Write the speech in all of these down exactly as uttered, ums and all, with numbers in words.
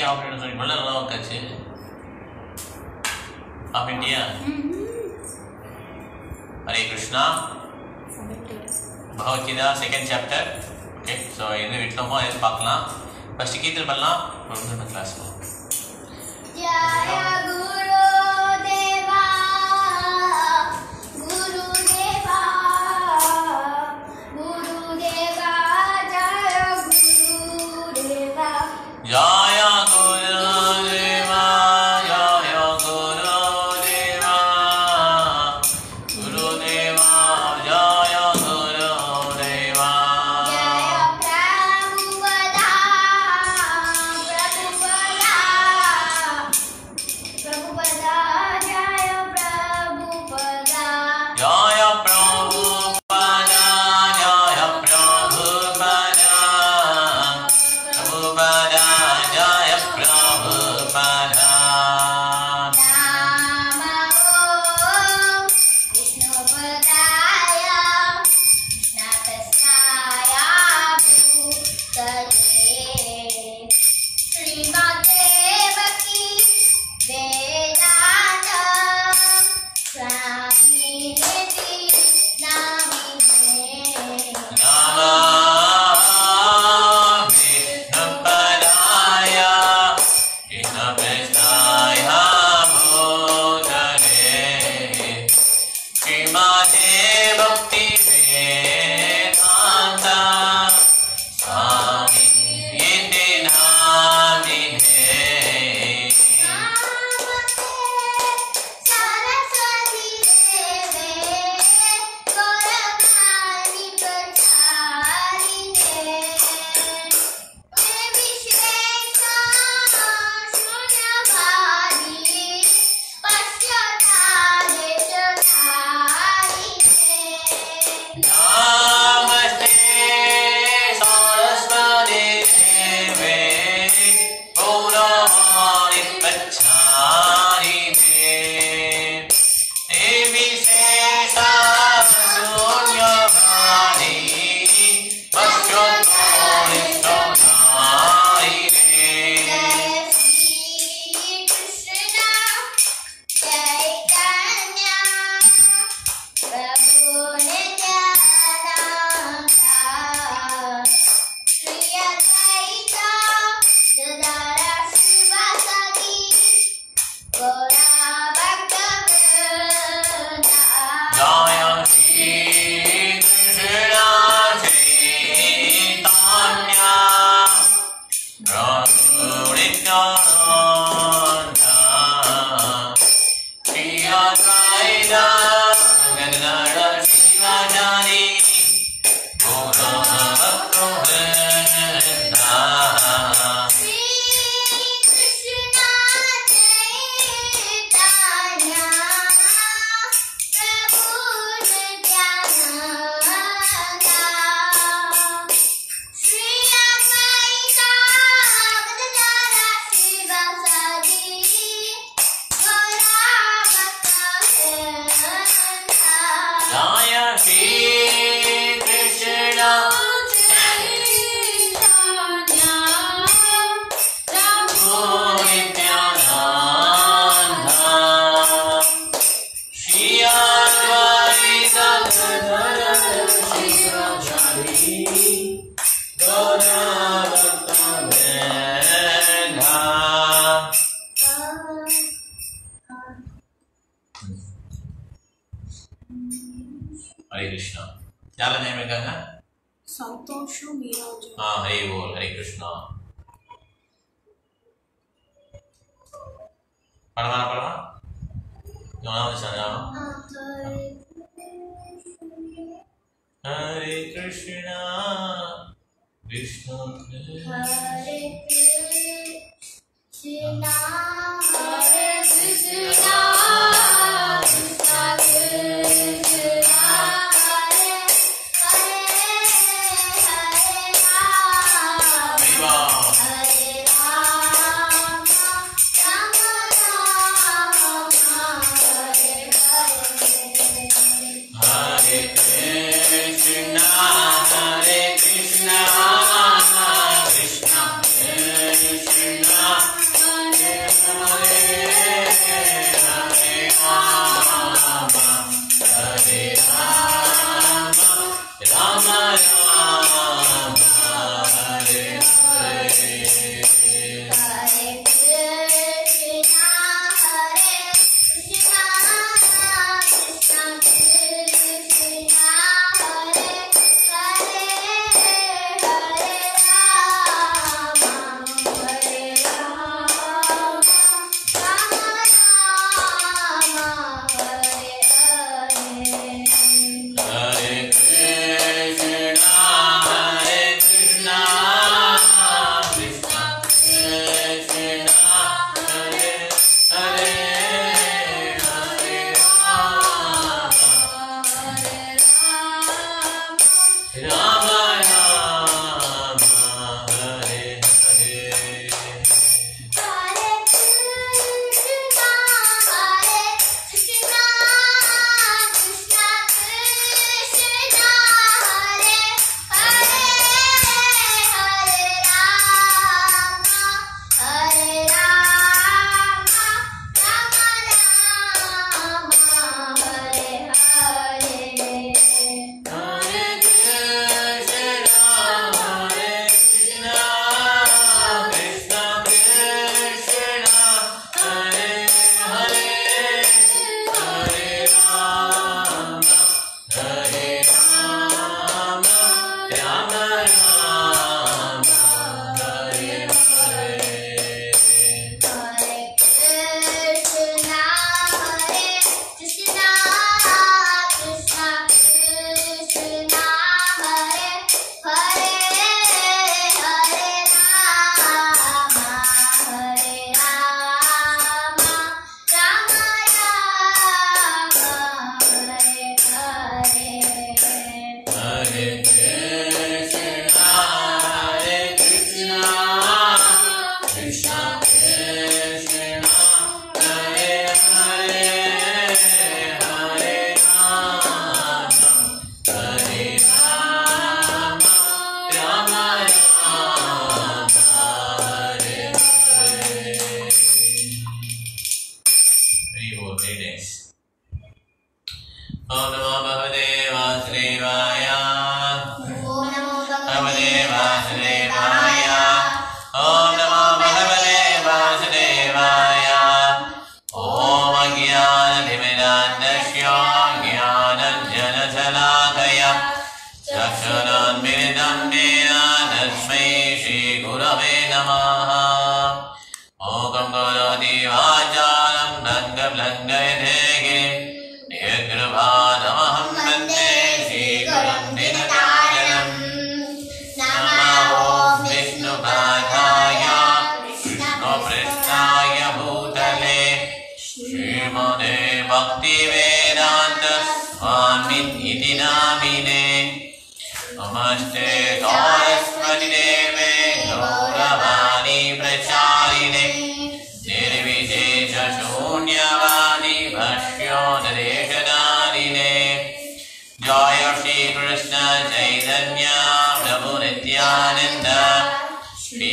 Of India. Hare Krishna. Bhagavad Gita, second chapter. Okay, so in the Vitloma is Pakla. First, Kitil Bala from the class. Jaya Gurudeva, Gurudeva, Gurudeva, Jaya Gurudeva. Jaya. Krishna, Krishna, Krishna, Om Namo Bhagavate Vasudevaya. Om Namo Bhagavate Vasudevaya. Om Namo Bhagavate Vasudevaya. Om Ajnanabhimodandasya Jnananjanashalakaya Chakshurunmilinam Nena Tasmai Shri Gurave Namaha. Om Karoti Vachalam Blandablandayate Namaham Vande Shri Gurum Nidataranam. Namo Vishnu Padaya Vishnu Prasthaya Bhutale Shrimane Bhaktivedanta Swamin Iti Namine. Namaste Saraswati Deve Gauravani Pracharine Nirvishesha Shunyavadi Bhashyodare. Jai Shri Krishna Chaitanya Prabhu Nityananda Shri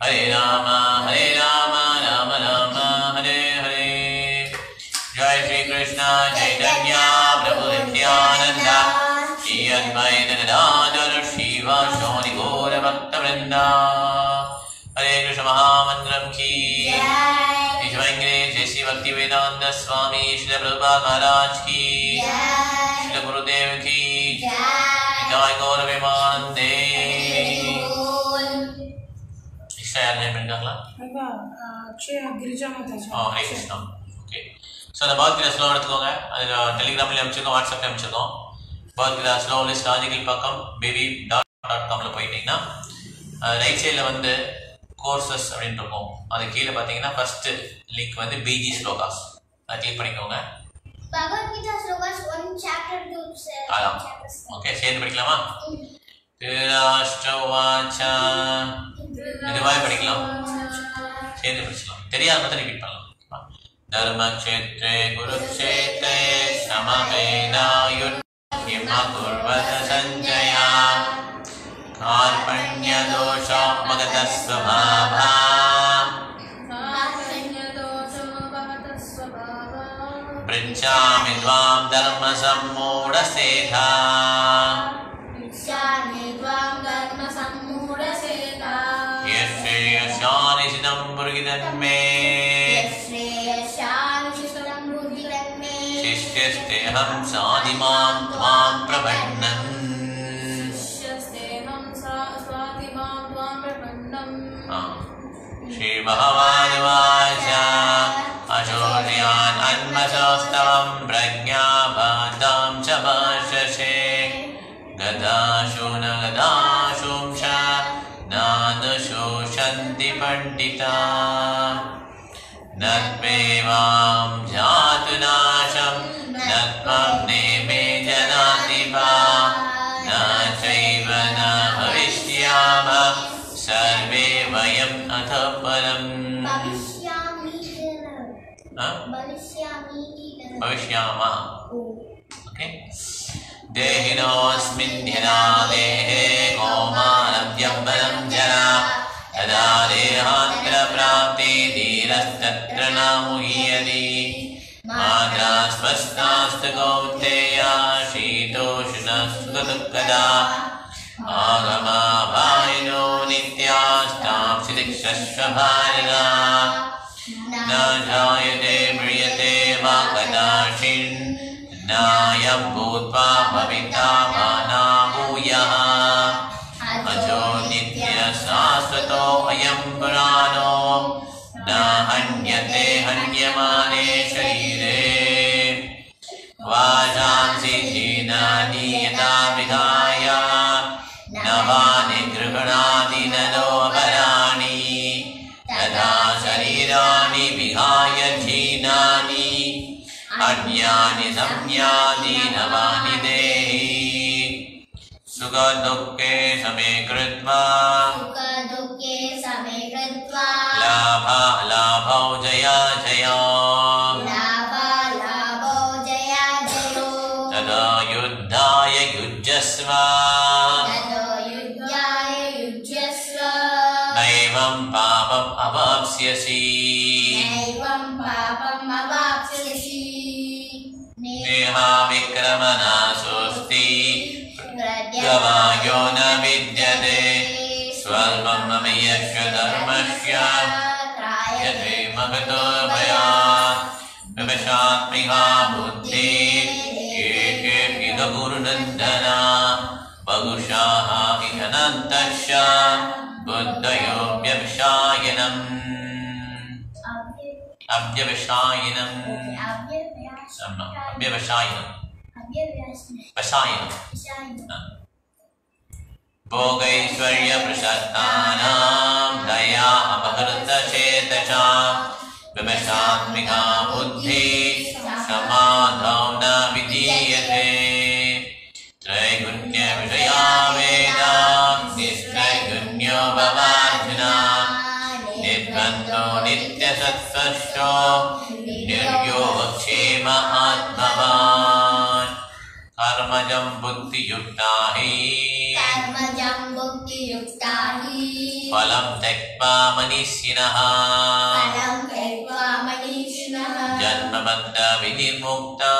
Hare Rama, Hare Rama, Rama Rama, Hare Hare. Jai Shri Krishna, Chaitanya, Prabhu Nityananda, Shri Advaita Nanda, Shri Vashani Gaura Bhakta Vrinda. Hare Krishna Mahamantram ki Jai. Ishvangre Jai Shri Bhaktivedanta Swami Shri Prabhupada Maharaj ki Jai. Shri Gurudev ki Jai. Jai Gaur Vimande. Krishna Yadne Prindakla? Oh, Hare Krishna. Okay. So, the Bhagavad Gita slow at Telegram, WhatsApp, Bhagavad Gita slow list, logical pakam, baby dot com. Right side, the courses are in the home. That's the first link, B G Slokas. That's click on it. Bhagavad Gita Slokas one chapter two chapters. Okay, share padikalama. Tirashtravacha. Nidavai padikalam. Share padichalam. Theriyadha matha repeat pannalam. Dharma kshetre guru kshetre samaveda yudhima kurvata sanjaya karpanya dosha magata svabhava. Princhami dvam dharma sammuda setha. Princhami dvam dharma sammuda setha. Yashreya shani sitam purgitatme. Yashreya shani sitam purgitatme. Shishyasteham sadimam dvam prabhannan. Shishyasteham sadimam dvam prabhannan. Shri Bhagavadvaja. Ashuryan anmasastavam prajnabhatam chabhashashe gadashuna gadashumsha nanusoshanti pandita natmevam jatunasham natmamne me janatipa nachayvana bhavishyama sarve vayam athaparam. Huh? Bhavishyama. Okay. Dehino asmin dhyana dehe komanam vyambaram jana yada dehantra prapte dhirastatra namuhyati madras vastastu gauteya shitoshna sukadukkada agama bhaino nityastam sitikshashva bharata. Na jayate mriyate vakadashin na yam bhutva bhavita mana bhuyaha ajo nitya sasvato ayam purano na hanyate hanyamane sharire vajansi jinani yata vidhaya navani grhanadi nado varani tada sharirani vihaya jinani, anyani samyani navani dehi. Sukha dukke same kritva, Sukha dukke same kritva, Labha labhau jaya jaya, Labha labhau jaya jaya, Tado yuddhaya yujjasva, Tado yuddhaya yujjasva, Naivam papam avapsyasi, Naivam papam avapsyasi, Neha vikramana susti, Yavayona vidyade, Swalpam amiyakya dharmasya, Yate magato bhaya, Vivashatmiha buddhi, Yeke idagurudandana, Bagushaha ihanantasya, Buddhayo vyavashayanam, Avyavashayanam, Avyavashayanam, Vashayanam, Bhogaishwarya prasattanam daya apakarta chetacham vimeshatmika buddhi samadhau na vidiyate traigunya vijaya vedam nistraigunyo bhavajnam nidvanto nitya satvasho niryochema atmavan karmajam buddhi yuktahi Karmajam bhakti yuktahi Palam tekpa manisinaha Palam tekpa manisinaha Janma bandha vinimukta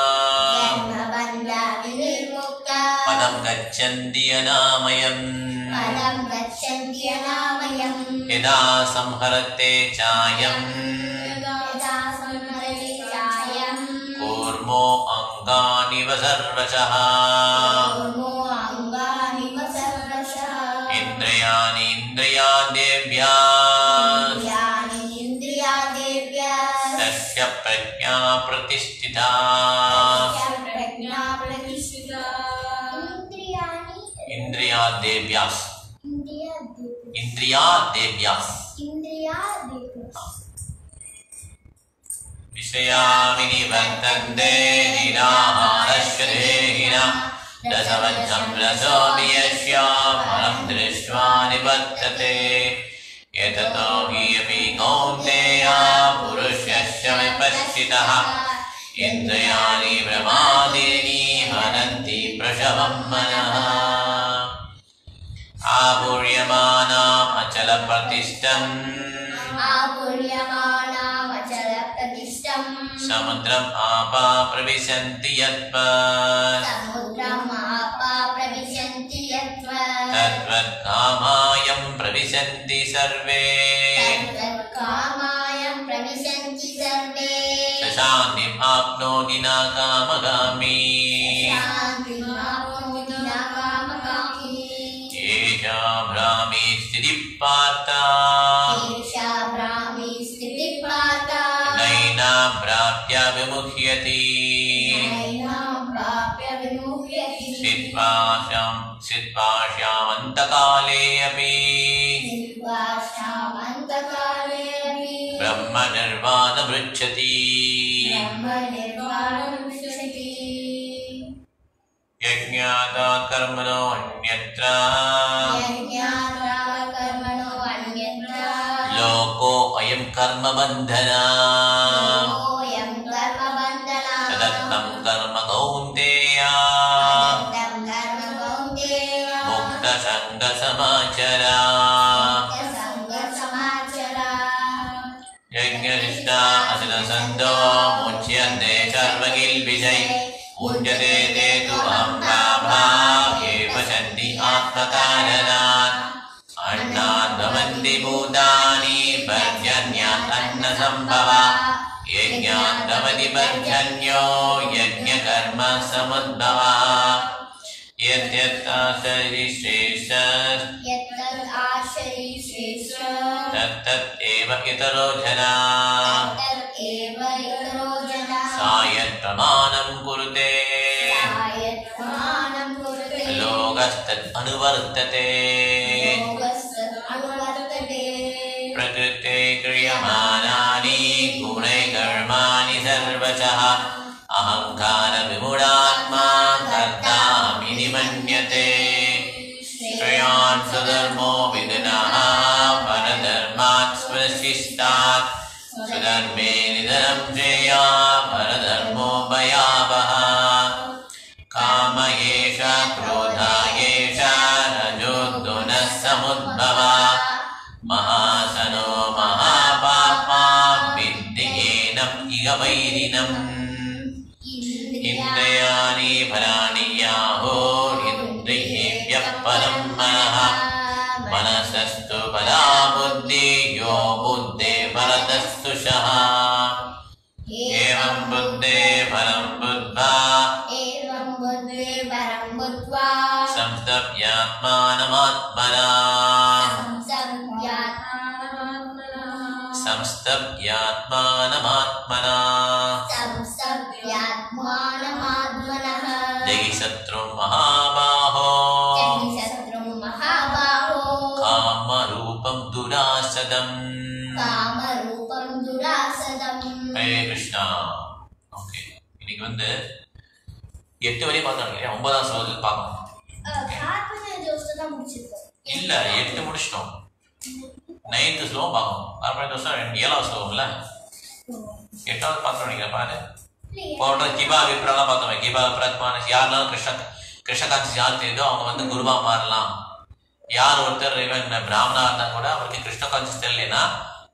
Janma bandha vinimukta Padam gacchandi anamayam Padam gacchandi anamayam Eda samharate chayam Eda samharate chayam Kurmo angani vasarvachaha Indriya Devya Indriya Devya Tasya Prajna Pratishtita Tasya Prajna Pratishtita Indriyani Indriya Devyas Indriya Devyas Indriya Devyas Vishayamini Bhattante Niraharasya Dehina Dasavacham rasobiyashya param drishva nibattate Yetato hiyapi kaunteya purushasya vipashitaha Indriyani brahmadini hananti prashavam manaha Apuryamana achala pratishtam Apuryamana achala pratishtam Samudram apa pravishanti yatpat Tatvat kamayam pravishanti sarve Tatvat kamayam pravishanti sarve Sashanim apno dina kamagami Sashanim apno dina kamagami Kesha brahmi stidipata Kesha brahmi stidipata Nainam prapya vimukhyati Nainam prapya vimukhyati Sitvasham Siddhvashyamantakalayami Siddhvashyamantakalayami Brahma nirvana vrichyati Brahma nirvana vrichyati Yajñāta karmano anyatra Yajñāta karmano anyatra Loko ayam karma bandhana Loko ayam karma bandhana Tadattam karma kaunteya Sangha samachara Sangha samachara Yajna rishta asila sandho muchyante sarvagil vijay Unjate detu amtabha eva shanti atmakaranat Annat vamanti bhutani parjanyat anna sambhava Yajnat vamati parjanyo yajna karma samudbhava Yat yat ashari shesha Yat yat ashari shesha Tat tat eva itaro jana Tat tat eva itaro jana Sayat pramanam kurute Sayat pramanam kurute Logastat anuvartate Logastat anuvartate Prakrite kriyamanani Gune karmani sarvachaha Ahamkara vimudatma karta manyate Sadharmo Vidanaha Paradharmat Sparashishtat Sadharme Nidharam Jaya Paradharmo Bhayavaha Kama Yesha Krodha Yesha Rajoduna Samudbhava Mahasano Mahapapa Vindiyenam Igavairinam Indriyani Bharani Yaho Indriyevyah Param Manaha Manasastu Bala Buddhi Yo Buddhe Bharatastu Shaha Evam Buddhe Bharam Buddha Evam Buddhe Bharam Buddha Samstapyatmanamatmana Samstapyatmanamatmana Samstapyatmanamatmana Jagisatrum Mahabaho Jagisatrum Mahabaho Kamarupam Durasadam Kamarupam Durasadam Hare Krishna. Okay. You can see eight parts. You can see nine parts. You can see nine slow parts. You can see eight parts. Portal Kiba Prana Kiba Pratman is Yana Krishna Krishna Janti Dog the Gurba Marlam. Yan would there even Brahmana Nakoda with Krishna Constelina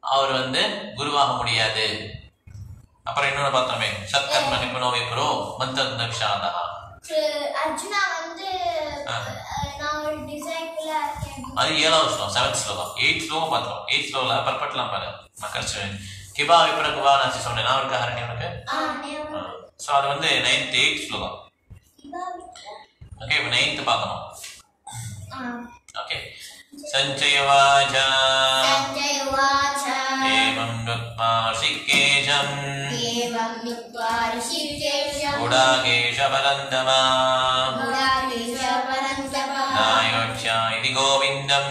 or on the Gurva Mudia de Aparino Batame Satam Manikonovi Pro Mantan Shana Arjuna and the disciple are yellow slow, seven slow, eight slow patro, eight slow la purple lampada. Kiba Vipragavana is on an hour Kaharani. So on the ninth, eighth floor. Okay, ninth Patama. Okay. Sanjaya Vaja. Sanjaya Vaja. Evam Dukma Rishikesham. Evam Dukma Rishikesham. Udakesha Parandama. Udakesha Parandama. Nayocha Idi Govindam.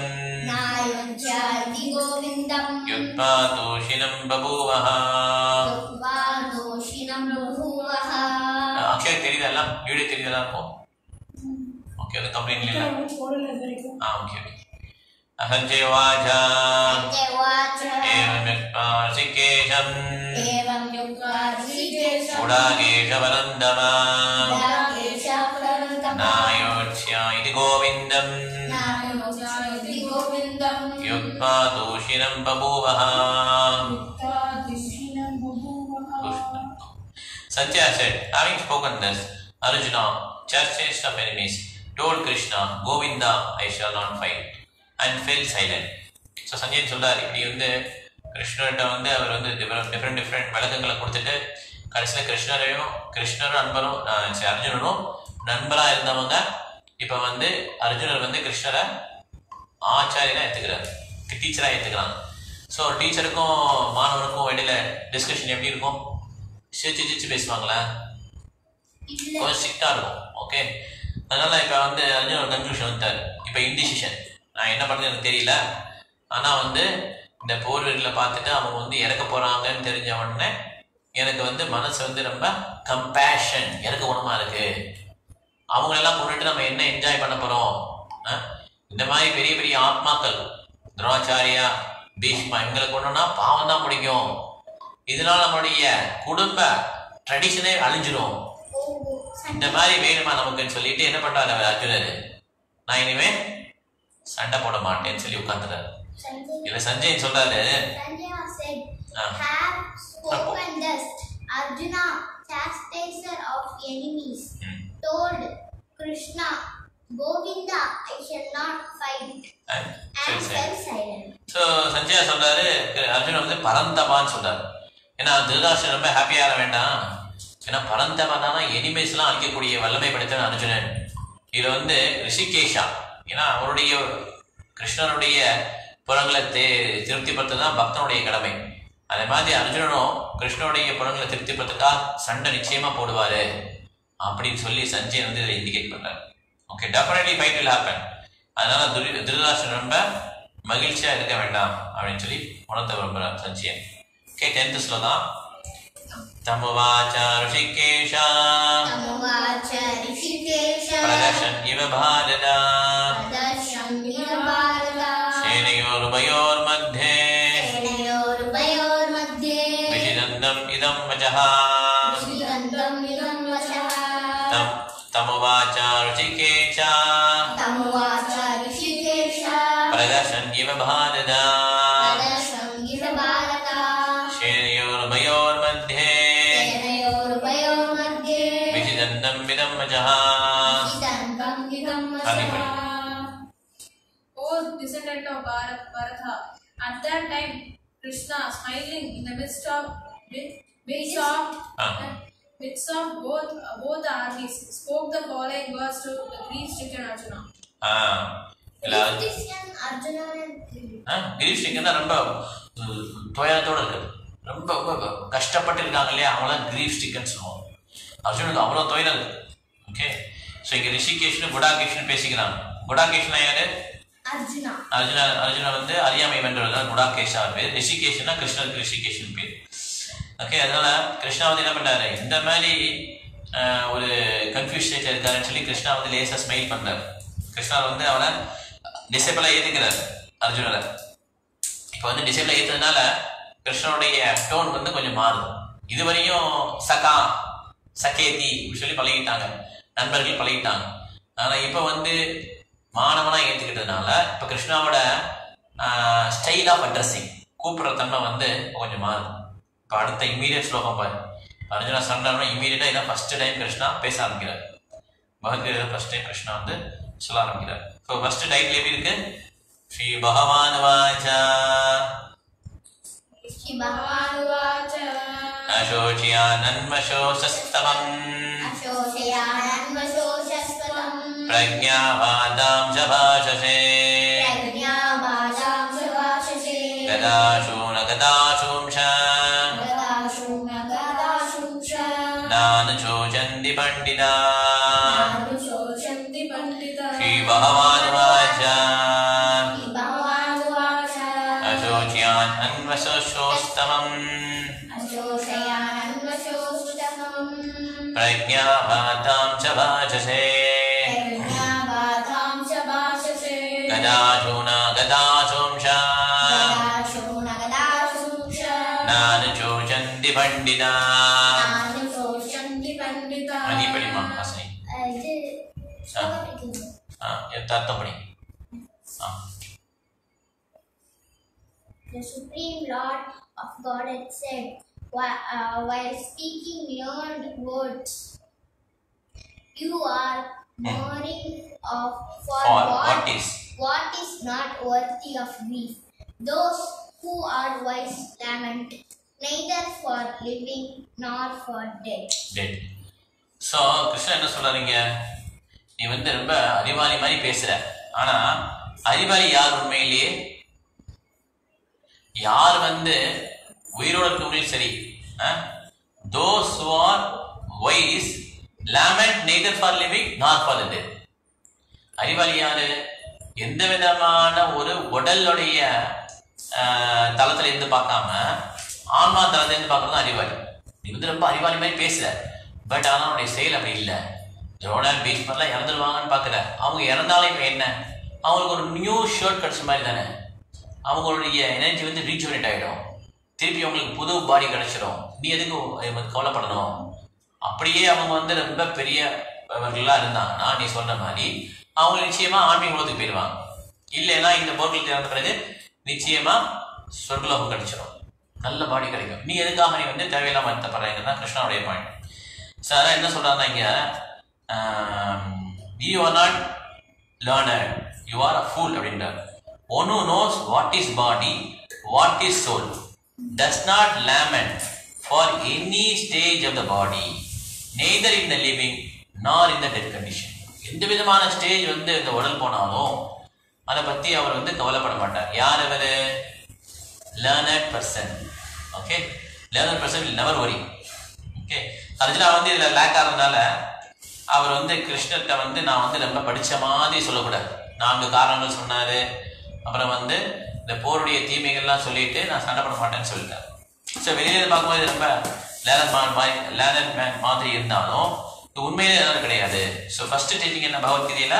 Yutpadoshinam Babuvaha Yutpadoshinam Babuvaha Akshay, you know that? You know that? Okay, okay, completely. Ah, okay, okay. Sanjaya Vaja Sanjaya Vaja Evam Yukpa Rishikesham Evam Yukpa Rishikesham Udakesha Parandama Udakesha Parandama Nayochya Iti Govindam Yutpadoshinam Babuvaha Sanjaya said, having spoken this, Arjuna, chastised of enemies, told Krishna, Govinda, I shall not fight, and fell silent. So Sanjaya told her, Krishna different different Malakangala Kurthete, Karsana Krishna, Krishna Ranbaro, Arjuna, Nanbara Eldamanga, Ipavande, Arjuna Vande Krishna. Teacher. So teacher को मानव को discussion ये okay? conclusion indecision. compassion. The my very very Atmakal, Dracharya, Bishma, Angalakona, Pavana Mudigyo, Idana Mudia, Kudumba, traditional Alinjuro. The Mari Vedamanamu can solid in a Patala Ajure. Nine men, Santa Potamart, and Sulu Katra. Sanjay Sola, Sanjaya said, have spoken dust. Arjuna, chastiser of enemies, told Krishna. Govinda, I shall not fight. And, and fell silent. So, Sanjaya said, Arjuna said, Parantaman said. You know, Dhridashana is happy. You know, Parantaman is enemies. You know, he is Rishikesha. You know, Krishna is a Tirthi Patana, Bhakta Academy. And Arjuna, Krishna is a Tirthi Patata, Sanda Nichema Podware. Apadi Suli Sanjay and they indicate. Okay, definitely fight will happen. Another Dhridashana number, Magilcha and Kavenda, eventually, one of the Rambara Sanjay. Okay, tenth Sloda Tamuvacha Rishikesha Tamuvacha Rishikesha Pradashan Ivabhadada Pradashan Ivabhadada Tam Tamuvacha Rishikecha Tamuvacha Rishikecha Pradashangiva Bharata Pradashangiva Bharata Shreyor Bayor Madhye Shreyor Bayor Madhye Vijidandam Vidam Majaha Vijidandam Vidam Majaha. O descendant of Bharata, at that time Krishna, smiling in the midst of midst of uh-huh. midst of both uh, both armies, spoke the following words to the grief-stricken Arjuna. Ah, grief-stricken Arjuna and ah, grief-stricken are Ramba. Toya thoda Ramba kashta patil gangle amala grief-stricken song. Arjuna amala toya. Okay, so here Rishikesh ne Buddha Krishna pesikiran. Buddha Krishna yare. Arjuna. Arjuna Arjuna vande Ariyamai vendradha Buddha Keshav pe. Rishikesh na Krishna Rishikesh pe. Okay, that's Krishna is doing. In the way, a confused state is currently Krishna is a smile. Krishna is disciple Arjuna. If you disciple Krishna's tone is a little bit. This is Saka, Saketi, usually Palayitanga, Nanbargal Palayitanga. Now, now Krishna's style of addressing is the immediate slope of Arjuna Sandana immediately the first time Krishna Pesam Gira. Bahagir the first time Krishna the Salam Gira. So, first title is Shri Bhagavan Vacha Shri Bhagavan Vacha Ashochyanan Mashosastavam Ashochyanan Mashosastavam Pragya Vadam Javashase Pragya Vadam Javashase Gadashu Nagadashum Shah Chochandi Pandita Shri Bhagavan Vacha Ashochyan Anvasosostamam Prajna Vatam Chavachase Gadashuna Gadasumsha Nana Chochandi Pandita Ah, you ah. The Supreme Lord of Godhead said, while, uh, while speaking learned words, you are mourning hmm. of for, for what, what, is? what is not worthy of grief. Those who are wise lament, neither for living nor for dead. Dead. So, Krishna is telling you. You are talking about Arivali Mari Pesra. But Arivali Yar Unmaili Yar Vande Viroda Kumil Sari. Those who are wise lament neither for living nor for the dead. Arivali Yar எந்த விதமான ஒரு உடலுடைய தளத்துல இருந்து பார்க்காம ஆன்மா தளத்துல இருந்து பார்க்கறது அறிவாளி. இது ரொம்ப அறிவாளி மாதிரி பேசுற. பட் ஆனா அவனுடைய செயல் அப்படி இல்லை. Rodan beach parla Yandavangan Pakara. Among Yarandali Pena. I'm going to new shirt cuts by then. I'm going to energy with the rejuvenated. Three young Pudu body culture. Near the go, I would call upon no. A pretty among the Ramba Peria Ladana, Nani Solda Mali. I'm going to Chema army for the Pirma. Illena in the bottle down the present, Nichema, circle of culture. Nala body culture. Near the Kahani when the Tavila Manta Parana, Krishna Ray Point. Sarah and the Solana. Um, you are not learned, you are a fool. One who knows what is body, what is soul, does not lament for any stage of the body, neither in the living nor in the dead condition. In the Vidamana stage, when the world ponado, Anapati or the Kavala Panamata, Yarevere, learned person. Okay, learned person will never worry. Okay, Arjuna on the lack of another. அவர் வந்து கிருஷ்ணர்ட்ட வந்து நான் வந்து ரொம்ப படிச்ச மாதிரி சொல்ல கூடாது. நான்கு காரணங்கள் சொன்னாரு. அப்புறம் வந்து இந்த போருடைய தீமைகள் எல்லாம் சொல்லிட்டு நான் சண்டை போட மாட்டேன்னு சொல்லிட்டார். சோ வெளியில பாக்கும்போது ரொம்ப லேலன் பாய் லேலன் மேன் மாதிரி இருந்தாலும் இது உண்மையிலே லேலன் கிடையாது. சோ ஃபர்ஸ்ட் டீச்சிங் என்ன பகவத்கீதையில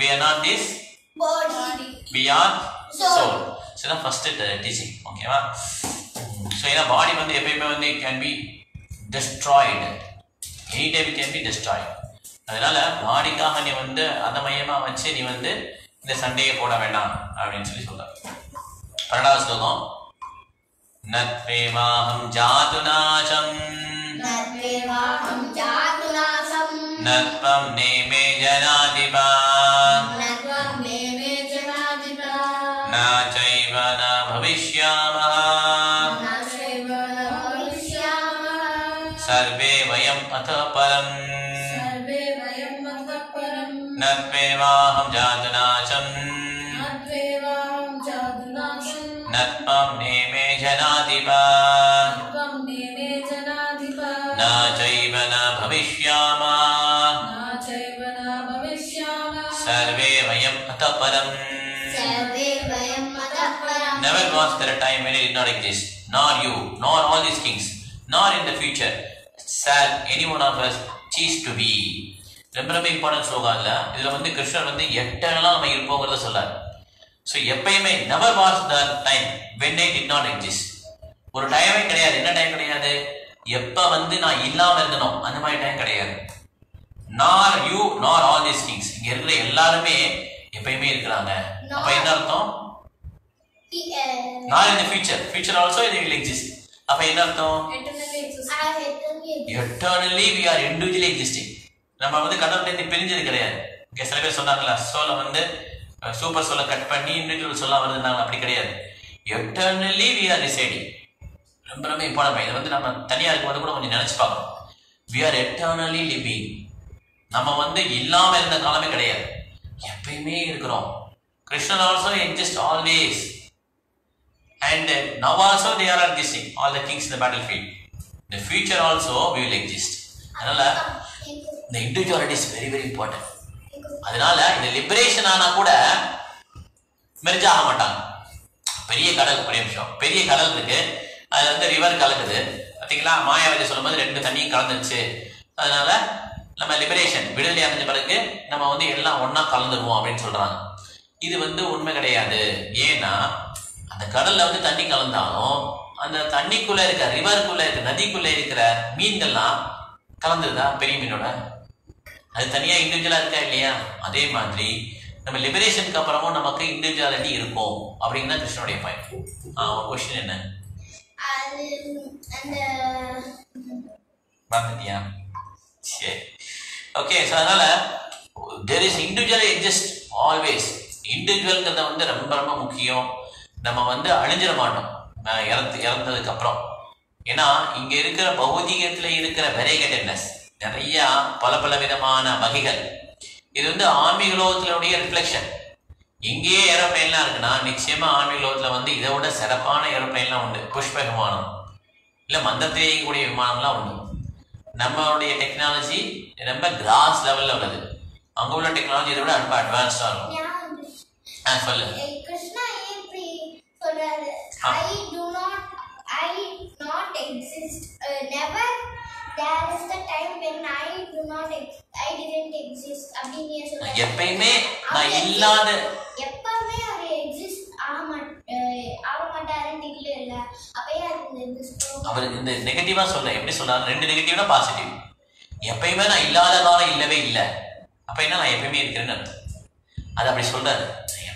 we are not this body we are soul. So first teaching ஓகேவா? So in a body, it can be destroyed. Any time it can be destroyed. That's why you can destroy the Sunday. Parada's logo. Natvemaham jatunasam Natvemaham jatunasam Natvam neme janadipa Natvam neme janadipa Na chaiva na bhavishyamaha Na chaiva na bhavishyamaha Sarve vayam athaparam Sarve vayam athaparam Natvemaham jatunasam Natvemaham jatunasam Natvam neme Natvam neme janadipa Na chaiva na bhavishyama Na chaiva na bhavishyama Sarve vayam ataparam Sarve vayam ataparam Never was there a time when it did not exist. Nor you, nor all these kings, nor in the future shall any one of us cease to be. Remember the important slogan la? Krishna வந்து எட்டெல்லாம் நம்ம இருப்போம்ங்கறத சொல்றார். So எப்பயுமே never was the time when they did not exist. ஒரு டைமே கிடையாது. என்ன time கிடையாது? எப்ப வந்து நான் இல்லாம இருந்தனோ அந்த மாதிரி டைம் கிடையாது. நார் யூ நார் ஆல் தீஸ் திங்ஸ். இங்க இருக்கிற எல்லாருமே எப்பயுமே இருக்காங்க. அப்ப என்ன அர்த்தம்? Nor in the future. Future also it will exist. அப்ப என்ன அர்த்தம்? Eternally we are individually existing. நம்ம வந்து கடவுளே நீ பிரிஞ்சது கிடையாது. இங்க சில பேர் சொன்னாங்களா சோல வந்து சூப்பர் சோல கட் பண்ணி இன்டிவிஜுவல் சோலா வருதுன்னாங்க. அப்படி கிடையாது. Eternally we are residing. Remember, we are eternally living. Krishna also exists always. And now also they are existing, all the kings in the battlefield. The future also we will exist. The individuality is very very important. That is the liberation is the river collected. I think Maya is a mother and the Tani Kalanche. Another Lama liberation, Vidali and the Parake, Namadi, Ella, Wona Kalan the Mohammed Sultan. Either one the Unmagaya, Yena, and the Kadal of the Tani Kalandano, and the Tani Kulerika, River Kulerika, Nadi Kulerika, Mindala, Kalandada, Periminora, and Tania individual Kalia, Ade Madri, the liberation Kaparamona Maka individuality Ruko, or in the Krishna defined. Our question in Okay, so there is individual exists always. Individual is very important. We are aligned. We are aligned. We are aligned. We are aligned. We are aligned. We are aligned. We are aligned. Number technology, remember grass level level. Angular technology is advanced. Krishna, I do not, I not exist. Uh, never there is the time when I do not, I didn't exist. I exist. Negative or solar, every solar, and negative or positive. Yapayman, I love it. Illave illa. Apana, I am a grenade. Other soldier,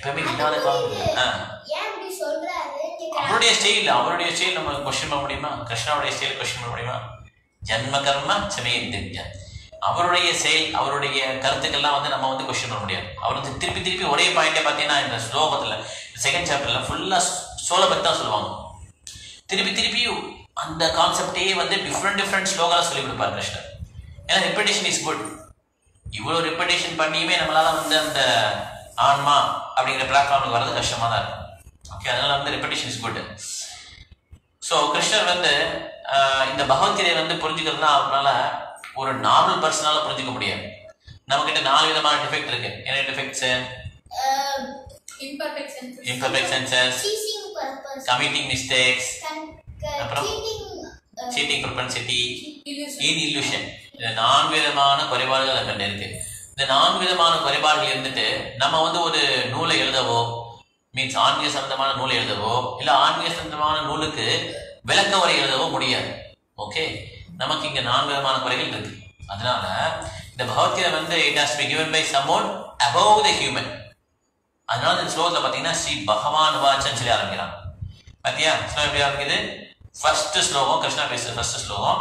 Yapayman, ah, Yam soldier. Already a steel, already a steel, question of Dima, Krishna already a steel, question of Dima. Janmakarma, Same Dinja. Already a sale, already a Karthakala, and among the question of Dia. Out of the Tipi, or a pint of Patina in the slow second chapter, full of solar bathas along. Tipi. And the concept is different different slogans. And repetition is good. If you repetition, we will not be able to platform. Repetition is good. So, Krishna, uh, in the Bhagavad Gita, we have a normal person. We have defect. Any defects? Imperfect senses. Imperfect senses. Ceasing purpose. Committing mistakes. Cheating, uh, cheating propensity illusion. In illusion. The non-vedamana korevaal kandiyirukku. The non-vedamana korevaal irundittu nama vandu oru noola eludavo means aangiya sambandhamana noola eludavo illa aangiya sambandhamana noolukku விளக்கம் வரை எழுதவோ முடியாது. Okay, நமக்கு இங்க நான்கு விதமான குறைகள் இருக்கு. அதனால இந்த பகவத்கீதை வந்து it has to be given by someone above the human. அதனால இந்த ஸ்லோகத்துல பாத்தீங்கன்னா ஸ்ரீ பகவான் வாச்சன் சொல்லி ஆரம்பிக்கிறாங்க. பாத்தியா ஸ்லோகம் எப்படி ஆரம்பிக்குது? ஃபர்ஸ்ட் ஸ்லோகம் கிருஷ்ணா பேசுற ஃபர்ஸ்ட் ஸ்லோகம்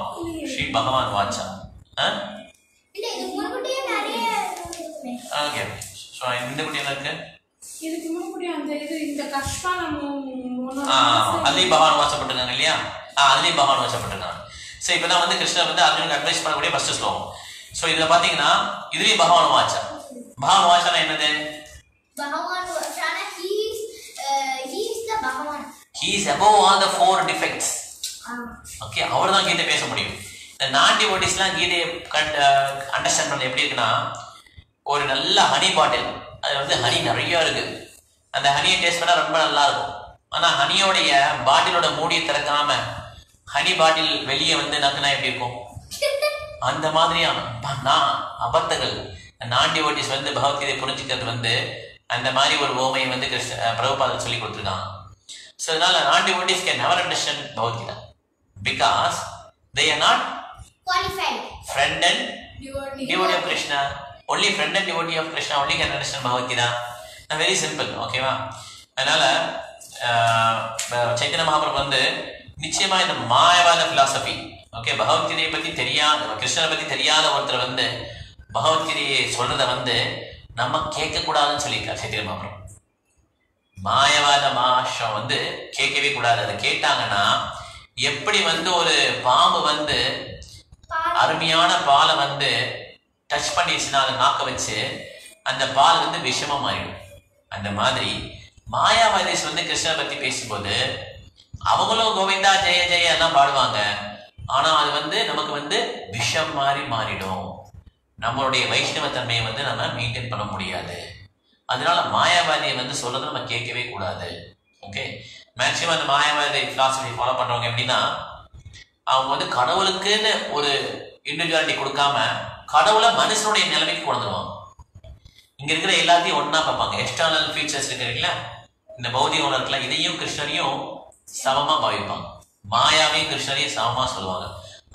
ஸ்ரீ பகவான் வாச்சன். இல்ல இது முன்னாடியே நிறைய ஓகே. சோ இந்த குட்டி என்ன இருக்கு? இதுக்கு முன்னாடி அந்த இது இந்த கஷ்பானம் அல்லி பகவான் வாசப்பட்டிருக்காங்க இல்லையா? அல்லி பகவான் வாசப்பட்டிருக்காங்க. ஸோ இப்போதான் வந்து கிருஷ்ணர் வந்து அர்ஜுனுக்கு அட்வைஸ் பண்ணக்கூடிய ஃபர்ஸ்ட் ஸ்லோகம். ஸோ இதில் பார்த்தீங்கன்னா இதுலேயும் பகவான் வாச்சா. பகவான் வாச்சானா என்னது? பகவான் வாச்சானா he is he is the பகவான். He is above all the four defects. Okay, அவர் தான் கீதை பேச முடியும். இந்த நான் டிவோட்டிஸ்லாம் கீதையை அண்டர்ஸ்டாண்ட் பண்ண எப்படி இருக்குன்னா, ஒரு நல்ல ஹனி பாட்டில், அது வந்து ஹனி நிறையா இருக்கு, அந்த ஹனியை டேஸ்ட் பண்ணால் ரொம்ப நல்லா இருக்கும். ஆனால் ஹனியோடைய பாட்டிலோட மூடியை திறக்காம ஹனி பாட்டில் வெளியே வந்து நக்குனா எப்படி இருக்கும்? அந்த மாதிரியான அபத்தங்கள் நாண்டி ஓட்டிஸ் வந்து பகவத்கீதை புரிஞ்சுக்கிறது வந்து அந்த மாதிரி ஒரு ஓமையை வந்து கிருஷ்ண பிரபுபாதன் சொல்லி கொடுத்துருக்காங்க. ஸோ அதனால nondevotees can never understand Bhagavad Gita because they are not friend and devotee of Krishna. Only friend and devotee of Krishna only can understand Bhagavad Gita. Very simple, ஓகேவா? அதனால சைத்தன்ய மகாபிரபு வந்து நிச்சயமா இந்த மாயவாத பிலாசபி, ஓகே, பகவத்கீதையை பத்தி தெரியாத, கிருஷ்ணனை பத்தி தெரியாத ஒருத்தர் வந்து பகவத்கீதையை சொல்றத வந்து நம்ம கேட்க கூடாதுன்னு சொல்லியிருக்காரு சைத்தன்ய மகாபிரபு. மாயவாத மாஷம் வந்து கேட்கவே கூடாது. அதை கேட்டாங்கன்னா எப்படி வந்து ஒரு பாம்பு வந்து அருமையான பாலை வந்து டச் பண்ணிடுச்சுன்னா அதை நாக்க வச்சு அந்த பால் வந்து விஷமமாயிடும். அந்த மாதிரி மாயாவாதிஸ் வந்து கிருஷ்ணனை பற்றி பேசும்போது அவங்களும் கோவிந்தா ஜெய ஜெய எல்லாம் பாடுவாங்க, ஆனால் அது வந்து நமக்கு வந்து விஷம் மாதிரி மாறிடும். நம்மளுடைய வைஷ்ணவத்தன்மையை வந்து நம்ம மெயின்டைன் பண்ண முடியாது. அதனால மாயாவாதியை வந்து சொல்றது நம்ம கேட்கவே கூடாது. ஓகே, மேக்சிமம் அந்த மாயாவாதி ஃபிலாசபி ஃபாலோ பண்ணுறவங்க எப்படின்னா, அவங்க வந்து கடவுளுக்குன்னு ஒரு இண்டிவிஜுவாலிட்டி கொடுக்காம கடவுளை மனுஷனுடைய நிலைமைக்கு கொண்டு வருவாங்க. இங்க இருக்கிற எல்லாத்தையும் ஒன்னா பார்ப்பாங்க. எக்ஸ்டர்னல் ஃபீச்சர்ஸ் இருக்குல்ல, இந்த பௌதிக உலகத்துல இதையும் கிருஷ்ணரையும் சமமா பாவிப்பாங்க, மாயாவையும் கிருஷ்ணரையும் சமமா சொல்லுவாங்க.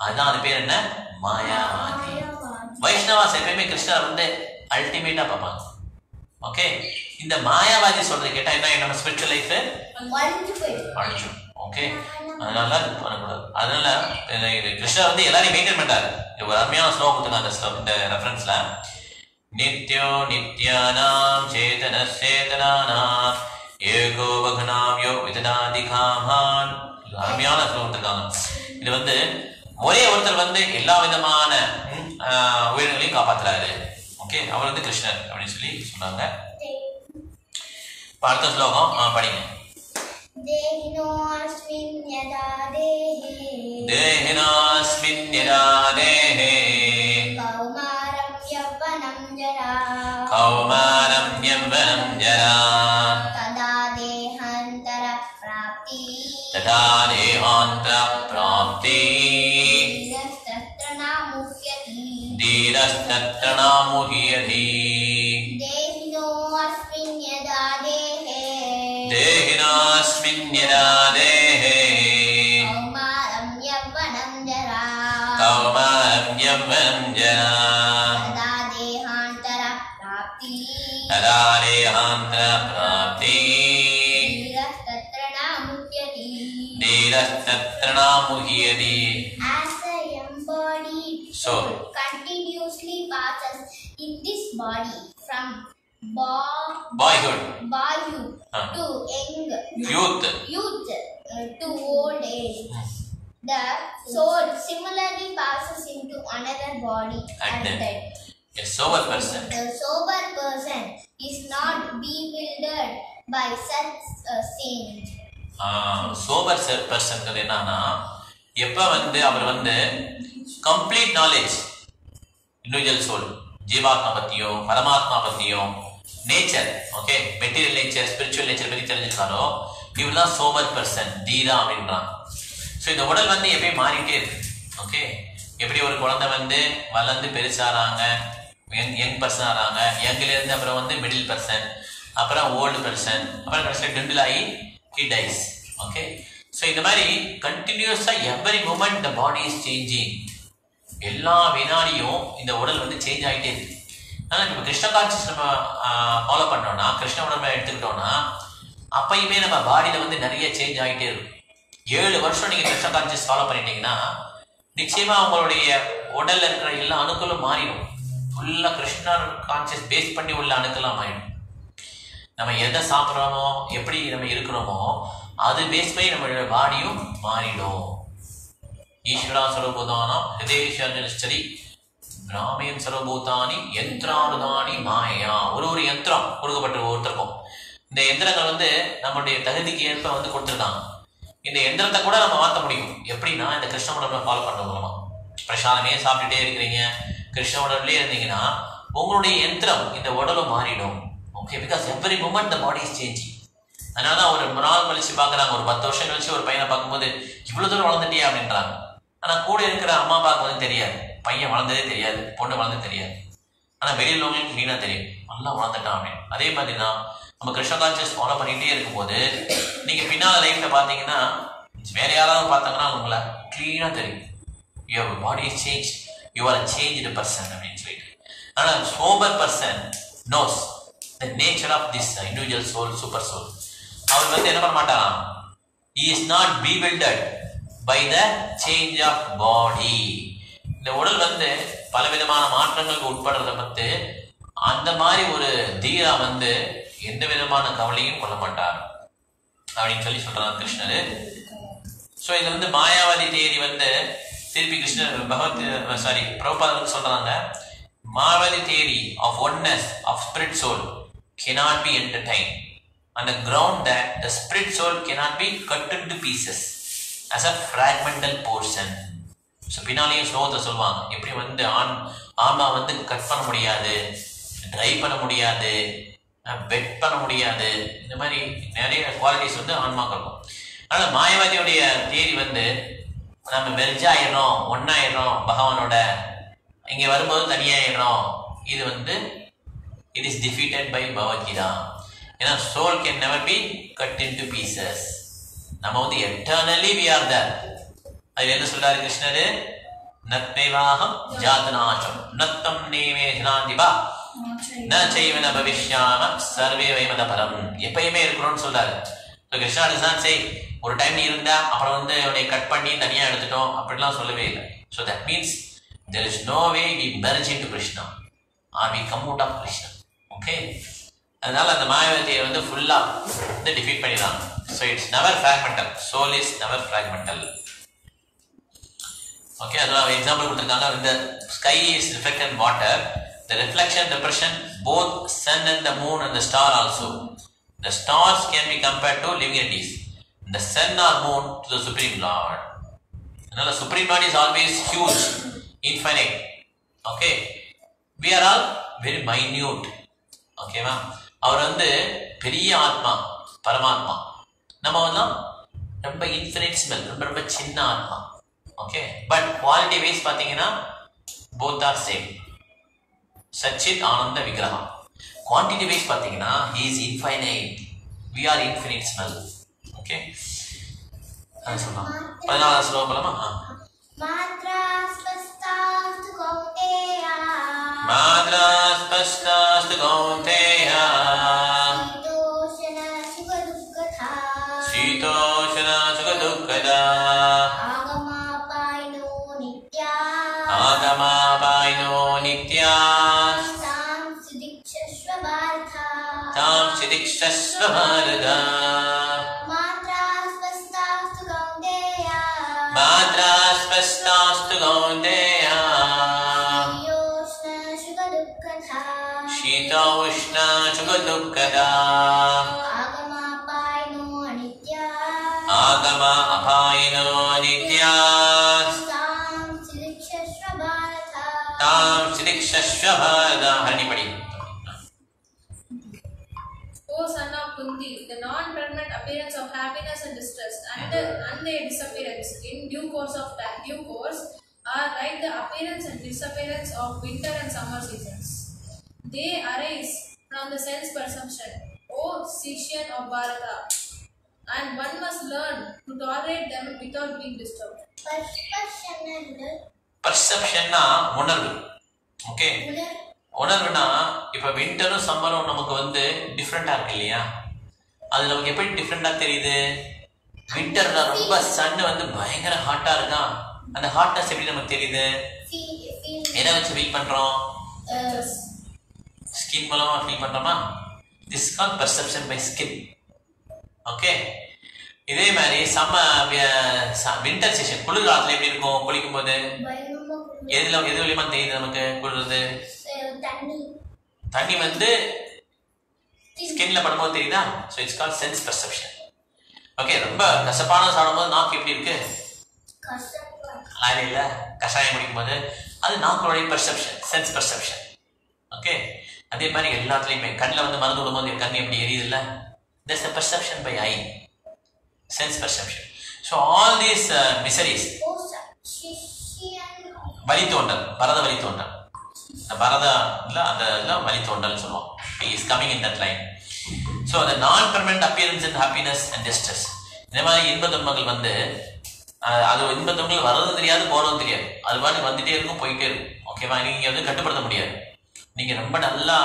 அதுதான் அது பேர் என்ன? மாயாவாதி. வைஷ்ணவாஸ் எப்பயுமே கிருஷ்ணர் வந்து அல்டிமேட்டா பார்ப்பாங்க. ஓகே, இந்த மாயாவாதி சொல்றது கேட்டா என்ன, நம்ம ஸ்பிரிச்சுவல் லைஃப் அழிஞ்சும். ஓகே, அதனால பண்ணக்கூடாது. அதனால கிருஷ்ணர் வந்து எல்லாரையும் மெயின்டைன் பண்றாரு. ஒரு அருமையான ஸ்லோகம் கொடுத்துருக்காங்க இந்த ரெஃபரன்ஸ்ல. நித்யோ நித்யானாம் சேதனசேதனானாம் ஏகோ பகனாம் யோ விதநாதிகாமான். அருமையான ஸ்லோகம் இருக்காங்க. இது வந்து ஒரே ஒருத்தர் வந்து எல்லா விதமான உயிர்களையும் காப்பாத்துறாரு. ஓகே, அவர் வந்து கிருஷ்ணர் அப்படின்னு சொல்லி சொன்னாங்க. அடுத்த ஸ்லோகம் படிங்க. தேஹினோஸ்மின் யதா தேஹே கௌமாரம் யவ்வனம் ஜரா ததா தேஹாந்தர ப்ராப்தி ததா தேஹாந்தர ப்ராப்தி தீரஸ்தத்ர ந முஹ்யதி தீரஸ்தத்ர ந முஹ்யதி தேஹினோ அஸ்மின் யதா தேஹே தேஹினோ அஸ்மின் யதா தேஹே கௌமாரம் யவ்வனம் ஜரா கௌமாரம் யவ்வனம் ஜரா Muhyadi. As the embodied soul continuously passes in this body from boyhood, boyhood huh. to young youth, youth uh, to old age, the soul similarly passes into another body at death. A sober person. The sober person is not bewildered by such uh, sins. Sober person என்னன்னா, எப்ப வந்து அவர் வந்து complete knowledge individual soul ஜீவாத்மா பத்தியோ பரமாத்மா பத்தியோ nature, okay, material nature spiritual nature பத்தி தெரிஞ்சிருக்காரோ இவர் தான் சோபர் பர்சன், தீரா அப்படின்றான். ஸோ இந்த உடல் வந்து எப்பயும் மாறிட்டே இருக்கு. ஓகே, எப்படி ஒரு குழந்தை வந்து வளர்ந்து பெருசாகிறாங்க, யங் யங் பர்சன் ஆகிறாங்க, யங்கிலேருந்து அப்புறம் வந்து மிடில் பர்சன், அப்புறம் ஓல்டு பர்சன், அப்புறம் கடைசியில் டிம்பிள் ஆகி he dies. Okay, So, in the body, continuous every moment the body is changing. Ella vinariyum in the udal vandu change aite irukku. Adha Krishna consciousness follow pannona, Krishna udama eduthukona, appayume nama body la vandu nariya change aite irukku. seven varsham neenga Krishna consciousness follow panniteengna, nichayama ungaludaiya udal irukra ella anukalum maarirum. Full Krishna consciousness based panni ulla anukalum maarirum. Nama edha saapradromo, eppadi nama irukromo, adu based panni nammude bodyum maaridum. Ishvara Sarabhudana, Hridesha study, Brahmin Sarabhutani, Yentra Rudani, Maya, Uru Yentra, Urugapatu Ortako. The Yentra Kalande, Namade, Tahiti Yentra on the Kurtana. In the Yentra Takura Mamatamudi, Yaprina and the Krishna Mother Palpatama. Prashana is after day Grina, Krishna Mother Lay and Nigana, Umudi Yentra in the water of Maridom. Okay, because every moment the body is changing. Another one, Moral Malishibaka or Batoshan or Pina Bakamude, Jiblutan on the Diabintra. And a code in Kramaba Valentaria, Paya Valentaria, Ponda Valentaria, and a very long Nina Terry, Allah one the Tame, Ade Badina, a Krishna conscious all up an India go there, Nikapina lake the Patina, it's very around Patana, clean a terry. Your body is changed, you are a changed person, I mean, and a sober person knows the nature of this individual soul, super soul. He is not bewildered by the change of body. The world வந்து பலவிதமான மாற்றங்களுக்கு உட்படுறத பத்தி அந்த மாதிரி ஒரு தீரா வந்து எந்த விதமான கவலையும் கொள்ள மாட்டார் அப்படின்னு சொல்லி சொல்றார் கிருஷ்ணர். சோ இது வந்து மாயாவாதி தேரி வந்து திருப்பி கிருஷ்ணர் பகவத் சாரி பிரபுபாதர் வந்து சொல்றாங்க மாயாவாதி தேரி of oneness of spirit soul cannot be entertained on the ground that the spirit soul cannot be cut into pieces as a fragmental portion. So, Pinali Sloth Sulvan, every one the arm, arma one the cut panamudiade, dry panamudiade, a bed panamudiade, the very qualities of the arma. And a Maya theory one day, I'm a Velja wrong, one night wrong, Bahavanoda, and give verbal Tadia wrong. Either one day, it is defeated by Bhagavad Gita. And a soul can never be cut into pieces. Eternally we are there. I will tell you Krishna Natmevaham Jatanacham Natam Nemejanadiba Nachayvana Bhavishyama Sarvevayamada Param. Epayame Kuran Soldar. So Krishna does not say, one time Nirunda, Aparunda, a cut pandi, Tanya at the top, Apatla Solavela. So that means there is no way we merge into Krishna or we come out of Krishna. Okay? And all the Maya the full love, the defeat Panidam. So it's never fragmental. Soul is never fragmental. Okay, another example when the sky is reflected in water, the reflection represents both sun and the moon and the star also. The stars can be compared to living entities. The sun or moon to the Supreme Lord. Now the Supreme Lord is always huge, infinite. Okay. We are all very minute. Okay, ma'am. Our Piriya Atma, Paramatma. Now, we have infinite smell, we have chinna atma. Okay? But quality ways, both are same. Satchit Ananda Vigraha. Quantity ways, he is infinite. We are infinite smell. Okay? That's all. That's all. Madraspashtastu Gauteya. Madraspashtastu Gauteya. Sasvarada Madras Pastas to Gondea Madras Pastas to Gondea Yoshna Sugadukata Shita Ushna Sugadukata Agama Apaino Nitya Agama Apaino Nitya Tam Sidiksha Shrabata Tam Sidiksha Shrabata Haranipadi. O son of Kunti, the non-permanent appearance of happiness and distress and, the, and their disappearance in due course of time, due course are like the appearance and disappearance of winter and summer seasons. They arise from the sense perception, O Sishian of Bharata, and one must learn to tolerate them without being disturbed. Perception na unarvu. Okay? Unarvu na, if a winter or summer or namakku vande different aagaliya. Adu namakku eppadi different ah theriyudhu. Winter na romba sun vande bhayangara hot ah irukka. And the hotness eppadi namakku theriyudhu. Ena vechi feel pandrom? Skin malama feel pandroma? This is called perception by skin. Okay? இதே மாதிரி சம்ம winter season குளிர் காலத்துல எப்படி இருக்கும் குளிக்கும்போது எதுல எது வழியமா தெரியுது நமக்கு குளிருது தண்ணி தண்ணி வந்து ஸ்கின்ல படும்போது தெரியுதா so it's called sense perception okay ரொம்ப கசப்பான சாப்பிடும்போது நாக்கு எப்படி இருக்கு கசப்பா லாரில கசாயம் குடிக்கும்போது அது நாக்குடைய பெர்செப்ஷன் சென்ஸ் பெர்செப்ஷன் ஓகே அதே மாதிரி எல்லாத்துலயுமே கண்ணல வந்து மருந்து விடும்போது கண்ணு எப்படி எரியுது இல்ல that's the perception by eye. Sense perception. So all these uh, miseries. Valitondal, Bharada Valitondal. The Bharada Valitondal Solo. He is coming in that line. So the non-permanent appearance in happiness and distress. Nemayi inbadummagal vande. Adu inbadummagal varadu theriyadu poradhu theriyadu. Adu vaani vandite irukum poitte irukum. Okay va neenga edhu kattupadutha mudiyadhu. Neenga romba nalla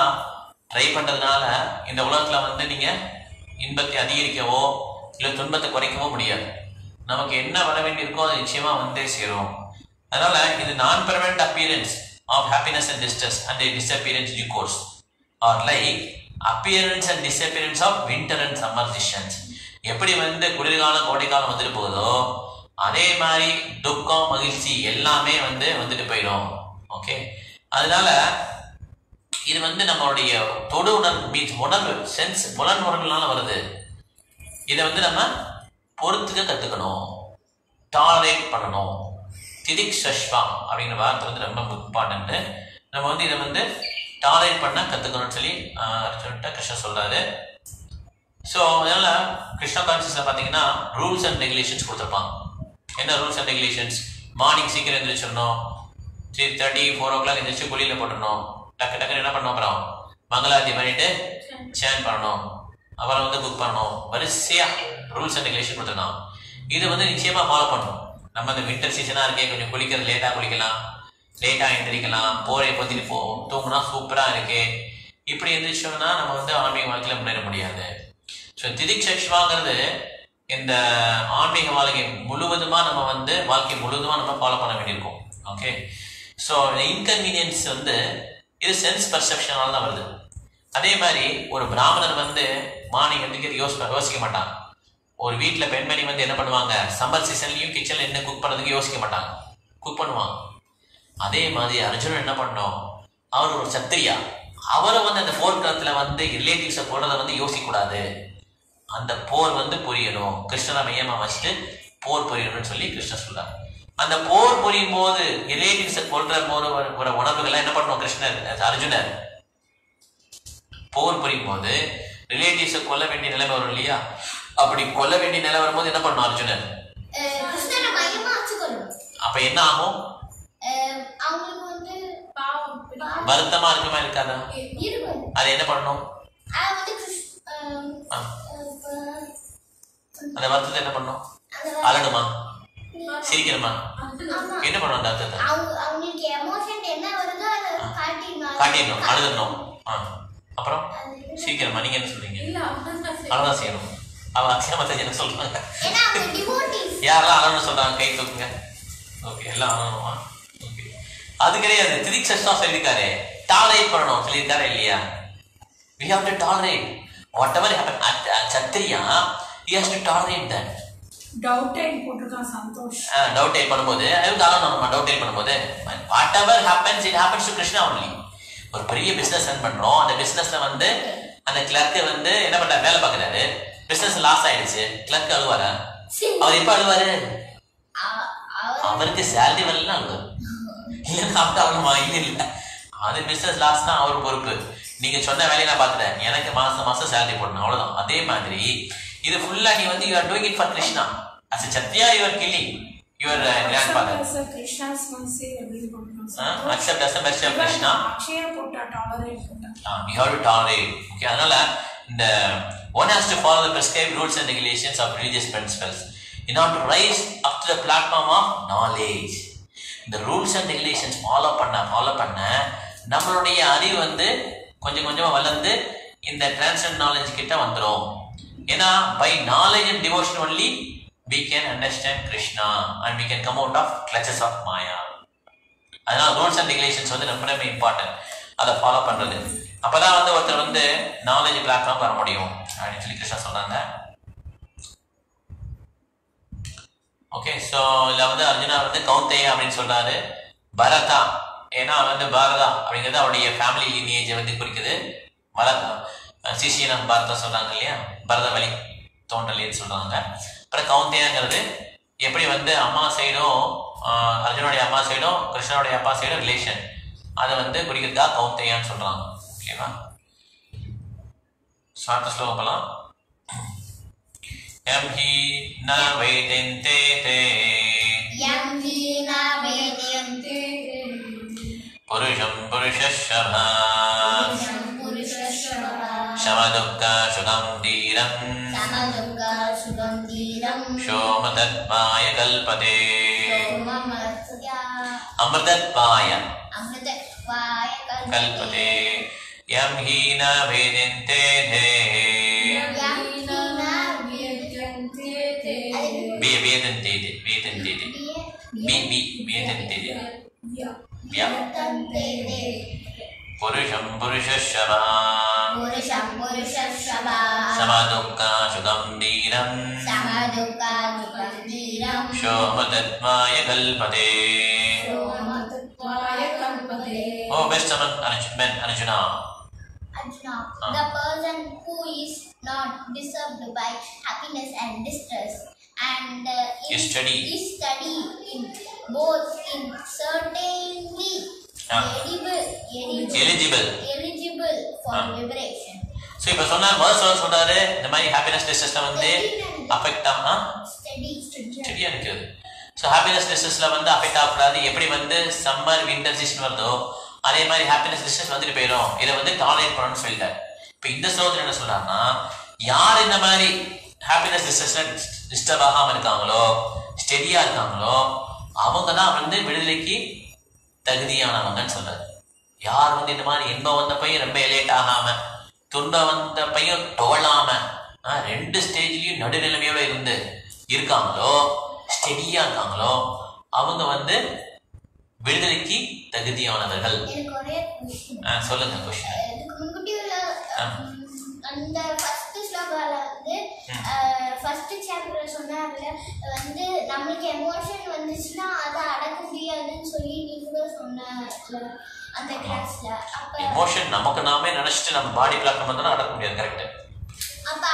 try pandradhanaala indha ulagathula vande neenga inbathai adhigirikavo இல்ல துன்பத்தை குறைக்கவும் முடியாது நமக்கு என்ன வர வேண்டியிருக்கோ அது நிச்சயமா வந்தே சேரும் அதனால இது non permanent appearance of happiness and distress and the disappearance due course are like appearance and disappearance of winter and summer seasons எப்படி வந்து குளிர்காலம் கோடைக்காலம் வந்துட்டு போகுதோ அதே மாதிரி துக்கம் மகிழ்ச்சி எல்லாமே வந்து வந்துட்டு போயிடும் ஓகே அதனால இது வந்து நம்மளுடைய தொடு உணர்வு மீன்ஸ் உணர்வு சென்ஸ் புலன் உணர்வுனால வருது இதை வந்து நம்ம பொறுத்துக்க கற்றுக்கணும் டாலரேட் பண்ணணும் திதிக்ஷஷ்வா அப்படிங்கிற வார்த்தை வந்து ரொம்ப இம்பார்ட்டன்ட் நம்ம வந்து இதை வந்து டாலரேட் பண்ண கற்றுக்கணும்னு சொல்லி அர்ஜுன்கிட்ட கிருஷ்ணா சொல்கிறாரு ஸோ அதனால கிருஷ்ணா கான்சியஸில் பார்த்தீங்கன்னா ரூல்ஸ் அண்ட் ரெகுலேஷன்ஸ் கொடுத்துருப்பாங்க என்ன ரூல்ஸ் அண்ட் ரெகுலேஷன்ஸ் மார்னிங் சீக்கிரம் எழுந்திரிச்சிடணும் three thirty four o'clock எழுந்திரிச்சு கொல்லியில் போட்டுடணும் டக்கு டக்குன்னு என்ன பண்ணணும் அப்புறம் மங்களாதி பண்ணிட்டு சேன் பண்ணணும் அப்புறம் வந்து புக் பண்ணணும் வரிசையாக ரூல்ஸ் அண்ட் ரெகுலேஷன் கொடுத்துருந்தோம் இது வந்து நிச்சயமாக ஃபாலோ பண்ணணும் நம்ம அந்த வின்டர் சீசனாக இருக்கே கொஞ்சம் குளிக்கிறது லேட்டாக குளிக்கலாம் லேட்டாக எழுந்திரிக்கலாம் போரை பற்றிட்டு போவோம் தூங்கினா சூப்பராக இருக்கு இப்படி எழுந்திரிச்சோம்னா நம்ம வந்து ஆன்மீக வாழ்க்கையில் முன்னேற முடியாது ஸோ திதிக்ஷஷ்வாங்கிறது இந்த ஆன்மீக வாழ்க்கை முழுவதுமாக நம்ம வந்து வாழ்க்கை முழுவதுமாக நம்ம ஃபாலோ பண்ண வேண்டியிருக்கோம் ஓகே ஸோ இந்த இன்கன்வீனியன்ஸ் வந்து இது சென்ஸ் பர்செப்ஷனால தான் வருது அதே மாதிரி ஒரு பிராமணர் வந்து மார்னிங் எழுந்திரிக்கிறது யோசிப்ப யோசிக்க மாட்டாங்க ஒரு வீட்டில் பெண்மணி வந்து என்ன பண்ணுவாங்க சம்மர் சீசன்லையும் கிச்சனில் என்ன குக் பண்ணுறதுக்கு யோசிக்க மாட்டாங்க குக் பண்ணுவாங்க அதே மாதிரி அர்ஜுனன் என்ன பண்ணோம் அவர் ஒரு சத்திரியா அவரை வந்து அந்த போர் காலத்தில் வந்து ரிலேட்டிவ்ஸை போடுறத வந்து யோசிக்கக்கூடாது அந்த போர் வந்து புரியணும் கிருஷ்ணனை மையமாக வச்சுட்டு போர் புரியணும்னு சொல்லி கிருஷ்ணன் சொல்கிறார் அந்த போர் புரியும் போது ரிலேட்டிவ்ஸை கொள்கிற போது ஒரு உணர்வுகள்லாம் என்ன பண்ணுவோம் கிருஷ்ணர் அர்ஜுனர் போர் புரியும் போது ரிலேட்டிவ்ஸை கொல்ல வேண்டிய நிலைமை வரும் இல்லையா அப்படி கொல்ல வேண்டிய நிலை வரும்போது என்ன பண்ணும் அர்ஜுனன் அப்ப என்ன ஆகும் வருத்தமா இருக்குமா இருக்காதா அது என்ன பண்ணும் அந்த வருத்தத்தை என்ன பண்ணும் அழணுமா சிரிக்கணுமா என்ன பண்ணும் அந்த அர்த்தத்தை காட்டிடணும் அழுதணும் அப்புறம் சீக்கிரமா நீங்க என்ன சொல்றீங்க அதான் செய்யணும் அவன் அக்ஷயமத்தை என்ன சொல்றாங்க யாரெல்லாம் அழணும்னு சொல்றாங்க கை தூக்குங்க ஓகே எல்லாம் அழணுமா ஓகே அது கிடையாது திதிக்ஷஷ்வா சொல்லியிருக்காரு டாலரேட் பண்ணணும் சொல்லியிருக்காரு இல்லையா we have to tolerate whatever happen Kshatriya he has to tolerate that doubt and போட்டுருக்கான் Santhosh doubt பண்ணும்போது அதுக்கு அழணுமா doubt பண்ணும்போது whatever happens it happens to Krishna only ஒரு பெரிய பிசினஸ் ரன் பண்றோம் அந்த பிசினஸ்ல வந்து அந்த கிளர்க்கு வந்து என்ன பண்ற வேலை பார்க்கறாரு பிசினஸ் லாஸ் ஆயிடுச்சு கிளர்க்கு அழுவாரா அவர் எப்ப அழுவாரு அவருக்கு சேலரி வரலன்னா அழுவாரு இல்ல சாப்பிட்டா அவ்வளவா இல்லை இல்லை அது பிசினஸ் லாஸ் தான் அவர் பொறுப்பு நீங்க சொன்ன வேலையை நான் பாத்துறேன் எனக்கு மாசம் மாசம் சேலரி போடணும் அவ்வளவுதான் அதே மாதிரி இது ஃபுல்லா நீ வந்து you are doing it for Krishna as சத்யா your killing your grand father Krishna's மன்சே every accept as a mercy of Krishna. You have to tolerate. Okay, அதனால and uh, one has to follow the prescribed rules and regulations of religious principles in order to rise up to the platform of knowledge. The rules and regulations follow panna, follow panna, nammaludaiya arivu vandu konjam konjama valandu in the transcendent knowledge kitta vandrom. Ena by knowledge and devotion only we can understand Krishna and we can come out of clutches of Maya. Adana rules and regulations vandu romba important. Adha follow pandrathu. Appada vandu oru vandu knowledge platform vara mudiyum. Actually Krishna solranga. Okay, so Lavanda Arjuna the Kaunte Abin Solare Bharata Ena the Bharata Abin family lineage of the Kurikade Marata Sishin and Bartha Solangalia Bartha Valley Tondalit Solanga Prakaunte and Rade Every one the Ama Saido Arjuna de Ama Saido Krishna de Apa Saido relation other than the Kurikada Kaunte and Solanga. So after slow Pala Yam hi na vedente te Yam hi na vedente Purusham purushashabha Purusham purushashabha Shamadukka sugam dhiram Shamadukka sugam dhiram Shomatatpaya kalpate Shomatatpaya Amritatpaya Amritatpaya kalpate Yam hi na vedente te Be Vedantede, Vedantede. Be be Vedantede. Vedantede. Purusham Purushashabha. Purusham Purushashabha. Samadukka Sugam Dhiram. Samadukka Sugam Dhiram. Shomatatmaya Kalpate. Shomatatmaya Kalpate. Oh, best of men, Arjuna. Arjuna, uh. the person who is not disturbed by happiness and distress, and uh, is study. study in both in certainly uh. eligible, eligible, eligible, eligible for uh. liberation. So, if you say verse verse, the my happiness distress level they affect them, huh? Study, study, study. So, happiness distress level they affect them. That is, every month summer winter season level. அதே மாதிரி happiness distance வந்துட்டு போயிடும் இத வந்து tolerate பண்ணனும் சொல்லிட்டார் இப்போ இந்த ஸ்லோகத்துல என்ன சொல்றானா யார் இந்த மாதிரி happiness distressல டிஸ்டர்ப் ஆகாம இருக்காங்களோ ஸ்டெடியா இருக்காங்களோ அவங்க தான் வந்து விடுதலைக்கு தகுதியானவங்கன்னு சொல்றாரு யார் வந்து இந்த மாதிரி இன்பம் வந்த பைய ரொம்ப எலேட் ஆகாம துன்பம் வந்த பைய டோலாம ரெண்டு ஸ்டேஜ்லயும் நடுநிலைமையோட இருந்து இருக்காங்களோ ஸ்டெடியா இருக்காங்களோ அவங்க வந்து விடுதலைக்கு தகுதியானவர்கள் சொல்லுங்க क्वेश्चन முன்கூட்டியுள்ள அந்த ஃபர்ஸ்ட் ஸ்லோகல வந்து ஃபர்ஸ்ட் சாப்டர்ல சொன்னாப்ல வந்து நமக்கு எமோஷன் வந்துச்சுனா அத அடக்க முடியாதுன்னு சொல்லி நீங்க சொன்னாங்க அந்த கிளாஸ்ல அப்ப எமோஷன் நமக்கு நாமே நினைச்சிட்டு நம்ம பாடி பிளாக் பண்ணா அடக்க முடியாது கரெக்ட் அப்ப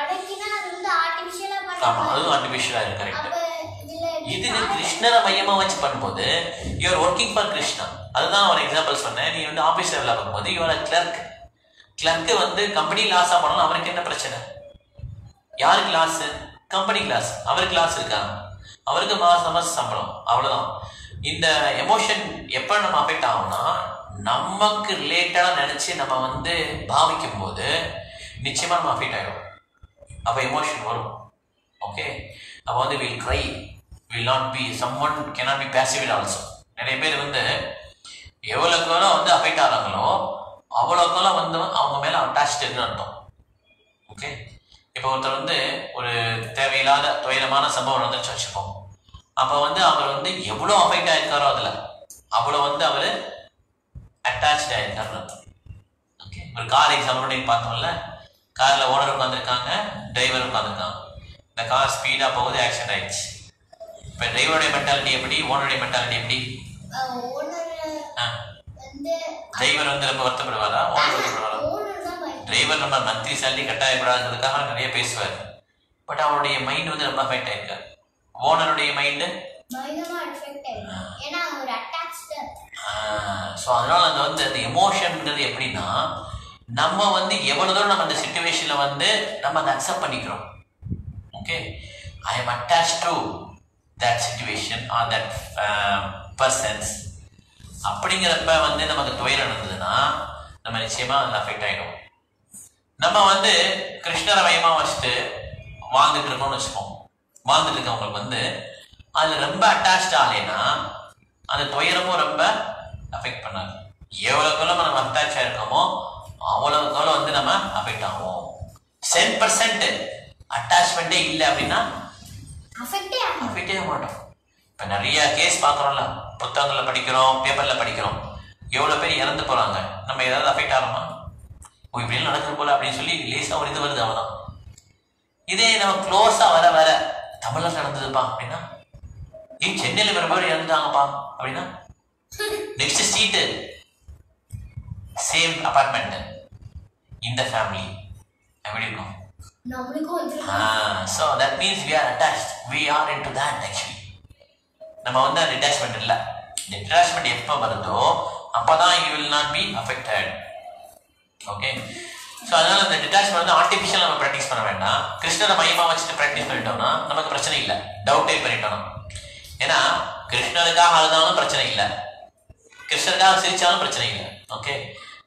அடக்கினா அது வந்து ஆர்ட்டிஃபிஷியலா பண்ணுவாங்க அது ஆர்ட்டிஃபிஷியலா இருக்கு correct This Krishna you are working for Krishna. That's one example. You are an office developer. You are a clerk. Clerk is a company class. What is the problem? Who class? Company class. They are class. They are the mass. They are emotion. When we affect ourselves, we relate to ourselves. We affect ourselves. Okay? We will cry. Will not be someone cannot be passive it also. நிறைய பேர் வந்து எவ்வளவுக்குள்ள வந்து affect ஆறாங்களோ அவ்வளவுக்குள்ள வந்து அவங்க மேல attached இருந்துட்டோம். Okay. இப்போ ஒருத்தர் வந்து ஒரு தேவையில்லாத துயரமான சம்பவம் நடந்துச்சு வச்சுப்போம். அப்ப வந்து அவர் வந்து எவ்வளவு அஃபெக்ட் ஆயிருக்காரோ அதுல அவ்வளவு வந்து அவர் அட்டாச்ட் ஆயிருக்காரு. ஓகே. ஒரு கார் எக்ஸாம்பிள் பார்த்தோம்ல கார்ல ஓனர் உட்கார்ந்திருக்காங்க டிரைவர் உட்கார்ந்திருக்காங்க. இந்த கார் ஸ்பீடா போகுது ஆக்சிடென்ட் ஆயிடுச்சு. But driver mentality is what? Owner mentality is what? Owner Driver is the one who is Driver is the one who is the one who is But our mind is the one who is Owner mind is the one who is affected. Because they are attached. So that's the emotion. We accept the situation. Okay? I am attached to that situation or that uh, persons அப்படிங்கறப்ப வந்து நமக்கு துயரம் நடந்துதுனா நம்ம நிச்சயமா அது अफेக்ட் ஆயிடும் நம்ம வந்து கிருஷ்ணரை மயமா வச்சுட்டு வாழ்ந்துட்டு இருக்கோம்னு வச்சுக்கோம். வாழ்ந்துட்டு இருக்கவங்களுக்கு வந்து அதுல ரொம்ப அட்டாச்ட் ஆகலைன்னா அந்த துயரமும் ரொம்ப அஃபெக்ட் பண்ணாது. எவ்வளவுக்குள்ள நம்ம அட்டாச் ஆயிருக்கோமோ அவ்வளவுக்குள்ள வந்து நம்ம அஃபெக்ட் ஆகும். செவன் பர்சன்ட் அட்டாச்மெண்டே இல்லை அப்படின்னா அஃபெக்டே ஆக மாட்டோம். இப்போ நிறைய கேஸ் பார்க்குறோம்ல, புத்தகங்களில் படிக்கிறோம், பேப்பரில் படிக்கிறோம், எவ்வளோ பேர் இறந்து போகிறாங்க. நம்ம ஏதாவது அஃபெக்ட் ஆகணுமா? ஓ இப்படின்னு நடக்கிற போல அப்படின்னு சொல்லி லேசாக ஒரு இது வருது. அவதான் இதே நம்ம க்ளோஸாக வர வர தமிழ்நாட்டில் நடந்ததுப்பா அப்படின்னா, ஏன் சென்னையில் வரும்போது இறந்துட்டாங்கப்பா அப்படின்னா, நெக்ஸ்ட் ஸ்ட்ரீட்டு சேம் அபார்ட்மெண்ட் இந்த ஃபேமிலி எப்படி இருக்கும்? Ah, so that means we are attached. We are into that actually. நம்ம வந்து அந்த அட்டாச்மெண்ட் இல்லை. இந்த அட்டாச்மெண்ட் எப்போ வருதோ அப்போதான் you will not be affected. Okay. So அதனால இந்த அட்டாச்மெண்ட் வந்து ஆர்டிஃபிஷியல் நம்ம ப்ராக்டிஸ் பண்ண வேண்டாம். கிருஷ்ணரை மையமாக வச்சுட்டு ப்ராக்டிஸ் பண்ணிட்டோம்னா நமக்கு பிரச்சனை இல்லை. டவுட்டே பண்ணிட்டோம். ஏன்னா கிருஷ்ணருக்காக அழுதாலும் பிரச்சனை இல்லை, கிருஷ்ணருக்காக சிரிச்சாலும் பிரச்சனை இல்லை. ஓகே,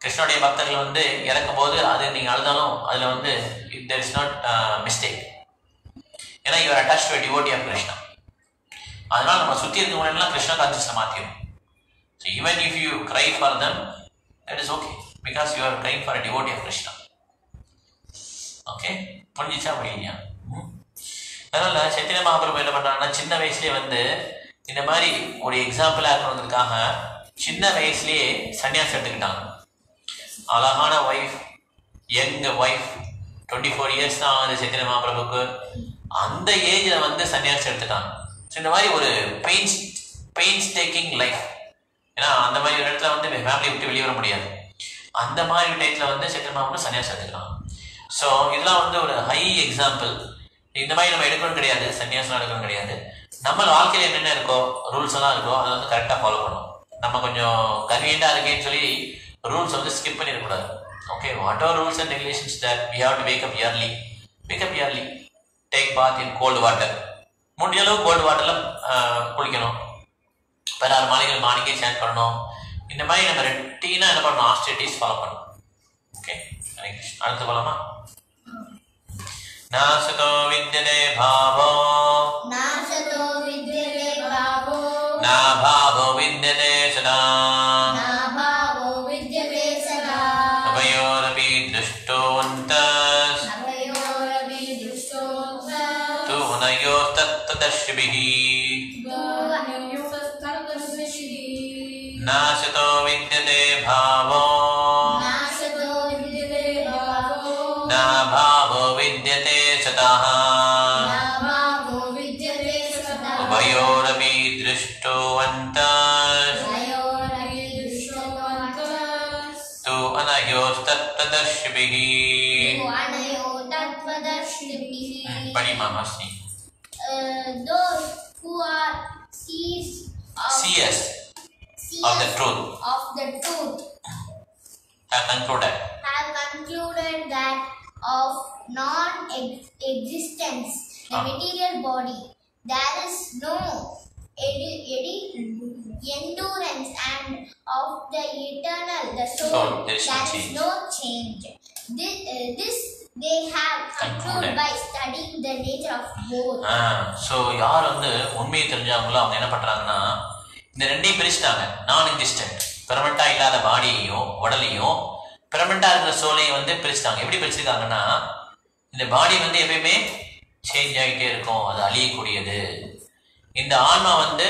கிருஷ்ணனுடைய பக்தர்கள் வந்து இறக்கும் போது அது நீங்கள் அழுதாலும் அதில் வந்து there is not mistake. ஏன்னா you are attached to a devotee of Krishna. அதனால நம்ம சுற்றி இருக்க முன்னாடிலாம் கிருஷ்ணா கான்சியஸை மாற்றிடும். So even if you cry for them that is okay because you are crying for a devotee of Krishna. Okay புரிஞ்சிச்சா புரியுங்க? அதனால சைத்தன்ய மகாபிரபு என்ன பண்ணுறாங்கன்னா சின்ன வயசுலேயே வந்து இந்த மாதிரி ஒரு எக்ஸாம்பிளாக இருக்கணுங்கிறதுக்காக சின்ன வயசுலேயே சன்னியாசம் எடுத்துக்கிட்டாங்க. அழகான wife, young wife, twenty four years தான் ஆகுது சைத்தன்ய மகாபிரபுக்கு. அந்த ஏஜில் வந்து சன்னியாசம் எடுத்துட்டாங்க. ஸோ இந்த மாதிரி ஒரு பெயின்ஸ் பெயின்ஸ் டேக்கிங் லைஃப். ஏன்னா அந்த மாதிரி ஒரு இடத்துல வந்து ஃபேமிலியை விட்டு வெளியே வர முடியாது. அந்த மாதிரி டைத்தில் வந்து சைத்தன்ய மகாபிரபு சன்னியாசம் எடுத்துக்கலாம். ஸோ இதெல்லாம் வந்து ஒரு ஹை எக்ஸாம்பிள். இந்த மாதிரி நம்ம எடுக்கணும் கிடையாது, சன்னியாசம் எடுக்கணும் கிடையாது. நம்ம வாழ்க்கையில் என்னென்ன இருக்கோ ரூல்ஸ் எல்லாம் இருக்கோ அதை வந்து கரெக்டாக ஃபாலோ பண்ணணும். நம்ம கொஞ்சம் கன்வீனியண்டாக இருக்கேன்னு சொல்லி ரூல்ஸ் வந்து ஸ்கிப் பண்ணிடக்கூடாது. Okay, what are rules and regulations that we have to wake up early, wake up early, take bath in cold water, முடிஞ்ச அளவு கோல்டு வாட்டரில் குளிக்கணும், பதினாறு மாலைகள் மார்னிங்கே சேஞ்ச் பண்ணணும். இந்த மாதிரி நம்ம ரெட்டீனாக என்ன பண்ணணும், ஆஸ்ட்ரிட்டிஸ் ஃபாலோ பண்ணணும். ஓகே, அடுத்து போகலாமா? நாசதோ வித்யதே பாவோ நாசதோ வித்யதே பாவோ நா பாவோ வித்யதே சதா நா பாவோ வித்யதே சதா அபயோரபி துஷ்டோந்தஸ் அபயோரபி துஷ்டோந்தஸ் து நயோ தத்ததஷ்பிஹி து நயோ தத்ததஷ்பிஹி நாசதோ வித்யதே பாவோ நாசதோ வித்யதே பாவோ நா பாவோ வித்யதே உபயோரபி திருஷ்டோவந்தோ அனயோஸ்தத்வதர்ஷிபிஹி படிமாமஸ்னி those who are seers of the truth of the truth have concluded have concluded that of non-existence, the material body. There is no endurance and of the eternal, the soul. There is no change. This, uh, this they have concluded by studying the nature of both. Ah, so யார் வந்து உண்மையை தெரிஞ்சாங்களோ அவங்க என்ன பண்றாங்கன்னா இந்த ரெண்டையும் பிரிச்சுட்டாங்க. non-existent, பெர்மனண்டா இல்லாத பாடியையும் உடலையும் பெர்மனண்டா இருக்கிற சோலையும் வந்து பிரிச்சுட்டாங்க. எப்படி பிரிச்சிருக்காங்கன்னா இந்த பாடி வந்து எப்பயுமே சேஞ்ச் ஆகிட்டே இருக்கும், அது அழியக்கூடியது. இந்த ஆன்மா வந்து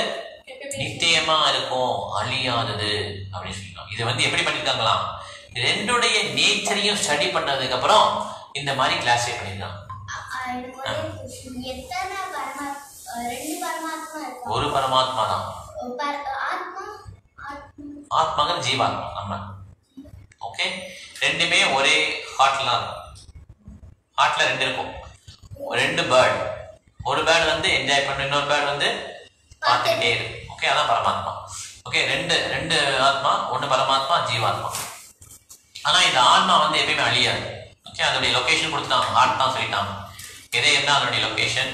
நித்தியமா இருக்கும், அழியாதது அப்படின்னு சொல்லிக்கலாம். இது வந்து எப்படி பண்ணியிருக்காங்களாம், ரெண்டுடைய நேச்சரையும் ஸ்டடி பண்ணதுக்கு அப்புறம் இந்த மாதிரி கிளாஸ் பண்ணிருக்காங்க. ஒரு பரமாத்மா தான், ஆத்மாங்கிற ஜீவாத்மா நம்ம. ஓகே, ரெண்டுமே ஒரே ஹார்ட்ல இருக்கும். ஹார்ட்ல ரெண்டு இருக்கும், ரெண்டு பேர்டு. ஒரு பேர்டு வந்து என்ஜாய் பண்ணும், இன்னொரு பேர்டு வந்து பார்த்துக்கிட்டே இருக்கும். ஓகே, அதான் பரமாத்மா. ஓகே, ரெண்டு ரெண்டு ஆத்மா, ஒன்று பரமாத்மா, ஜீவாத்மா. ஆனால் இந்த ஆத்மா வந்து எப்பயுமே அழியாது. ஓகே, அதனுடைய லொக்கேஷன் கொடுத்துட்டாங்க, ஹார்ட் தான் சொல்லிட்டாங்க. எதே என்ன அதனுடைய location,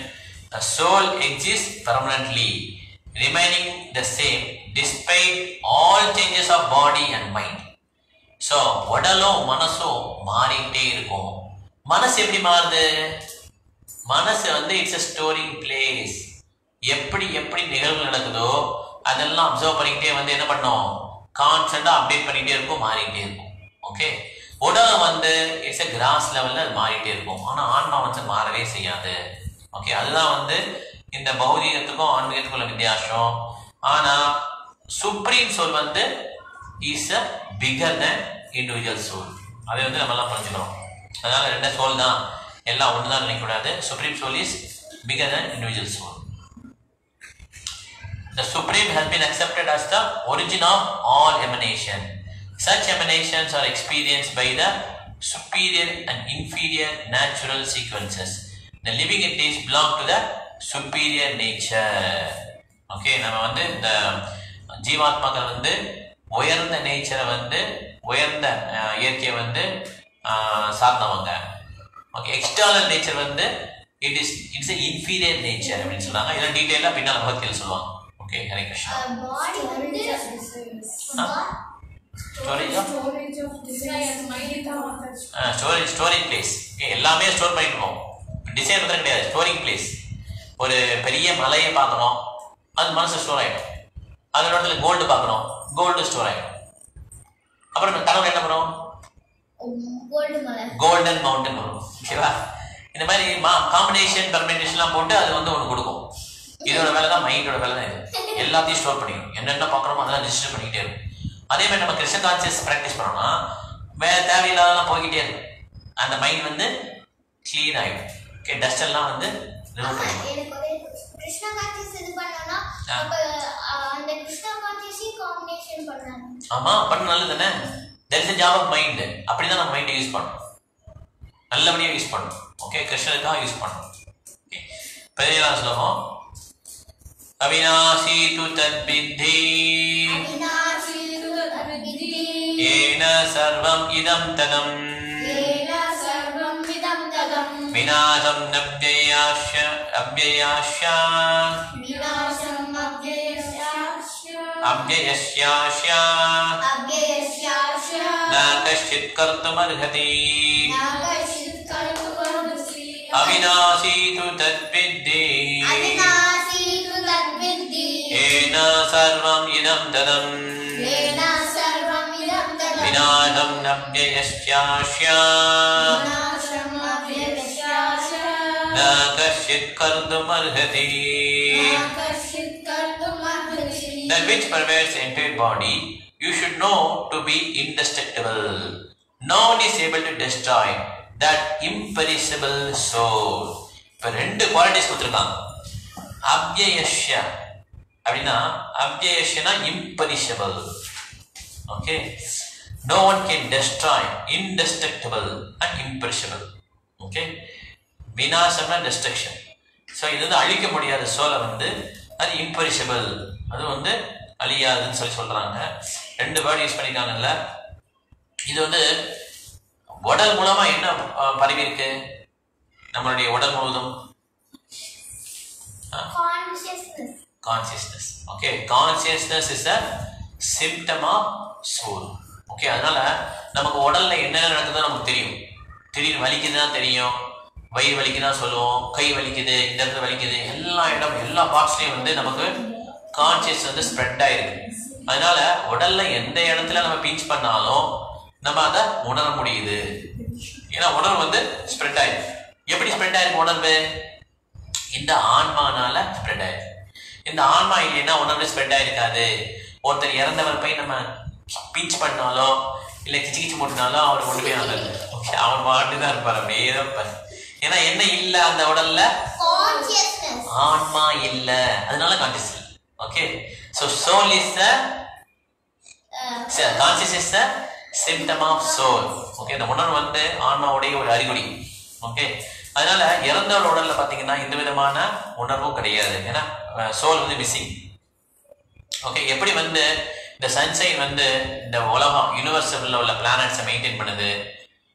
the soul exists permanently, remaining the same despite all changes of body and mind. So, Vadalo Manaso Marite Irko. Manas Eppadi Maarudhu? Manas vandhu it's a storing place. Eppadi Eppadi Nigazhvu Nadakudho, Adhellam observe pannite vandhu enna pannum? Constant update pannite irko, maarite irko. Okay? Udana vandhu it's a grass level la maarite irko. Ana Aatma vandhu maarave seiyadhu. Okay, adha vandhu indha bhaudhigathukkum aanmigathukkulla vidhyasam. Ana supreme soul vandhu is a bigger than individual soul. Adha vandhu nammala paranjikarom. Adha rendu soul da ella onnu da nenikudadhu. Supreme soul is bigger than individual soul. The supreme has been accepted as the origin of all emanation. Such emanations are experienced by the superior and inferior natural sequences. The living entities belong to the superior nature. Okay, now the Jivatma where the nature where the uh, okay, external nature it is it's an inferior nature. I mean, in detail, okay, Hare Krishna. Storage of? Storage of desires. Ah, storage, storage place. Okay, all may store by design is storing place. Or a period Malaya Patano, and monster store item. Other gold Patano, gold store item. Upper Talavana Gold Malaya. Golden Mountain. In the money, combination, permutation of Ponta, the one good go. Either a Valana, my or a Valana. Ella the store pretty. And then the Pakrama distributed detail. That's why we practice Krishna conscious practice. And the mind is clean. Okay, dust is removed. Krishna conscious is the Krishna conscious combination. That is the job of mind. That's why the mind is used. That's why okay, Krishna is used. Okay. Avinashi tu tad biddhi Avinashi tu tad biddhi Yena sarvam idam tadam Yena sarvam idam tadam Vinasham abhyayasya Abhyayasya Vinasham abhyayasya Abhyayasyasya Abhyayasyasya Nakashit kartum arhati Nakashit kartum arhati Avinashi tu tad biddhi Avinashi Yena sarvam idam tadam Yena sarvam idam tadam Vinasham abhyayasyasya Vinasham abhyayasyasya Nakashit kartum arhati Nakashit kartum arhati. That which pervades entire body, you should know to be indestructible. No one is able to destroy that imperishable soul. For two qualities abhyayasya. Avina, Abhyayashana imperishable. Okay. No one can destroy, indestructible and imperishable. Okay. Vinashana destruction. So, this is the soul of the imperishable. That is Aliyah. This is the word used. This is the what is the consciousness. Consciousness. Okay, consciousness is a symptom of soul. Okay, that's why we know what we know. We know what we know, we know what we know, we know what we know, we know what we know, we know what we know. Consciousness spread. That's why we know pinch we know we know what spread. How do spread it? Spread in the alma, it is not spread. Or the other pinch panala, electric mutanala, or one way another. Okay, our martin are paramade. In the illa and the odala, consciousness. Alma illa, another consciousness. Okay, so soul is the consciousness is the symptom of soul. Okay, the one on one day, alma odi or arigudi. Okay, another yeranda odala patina, in the Vidamana, Unabu Kadia. Soul is missing. Okay, every one the sunshine when the the universal planets are maintained.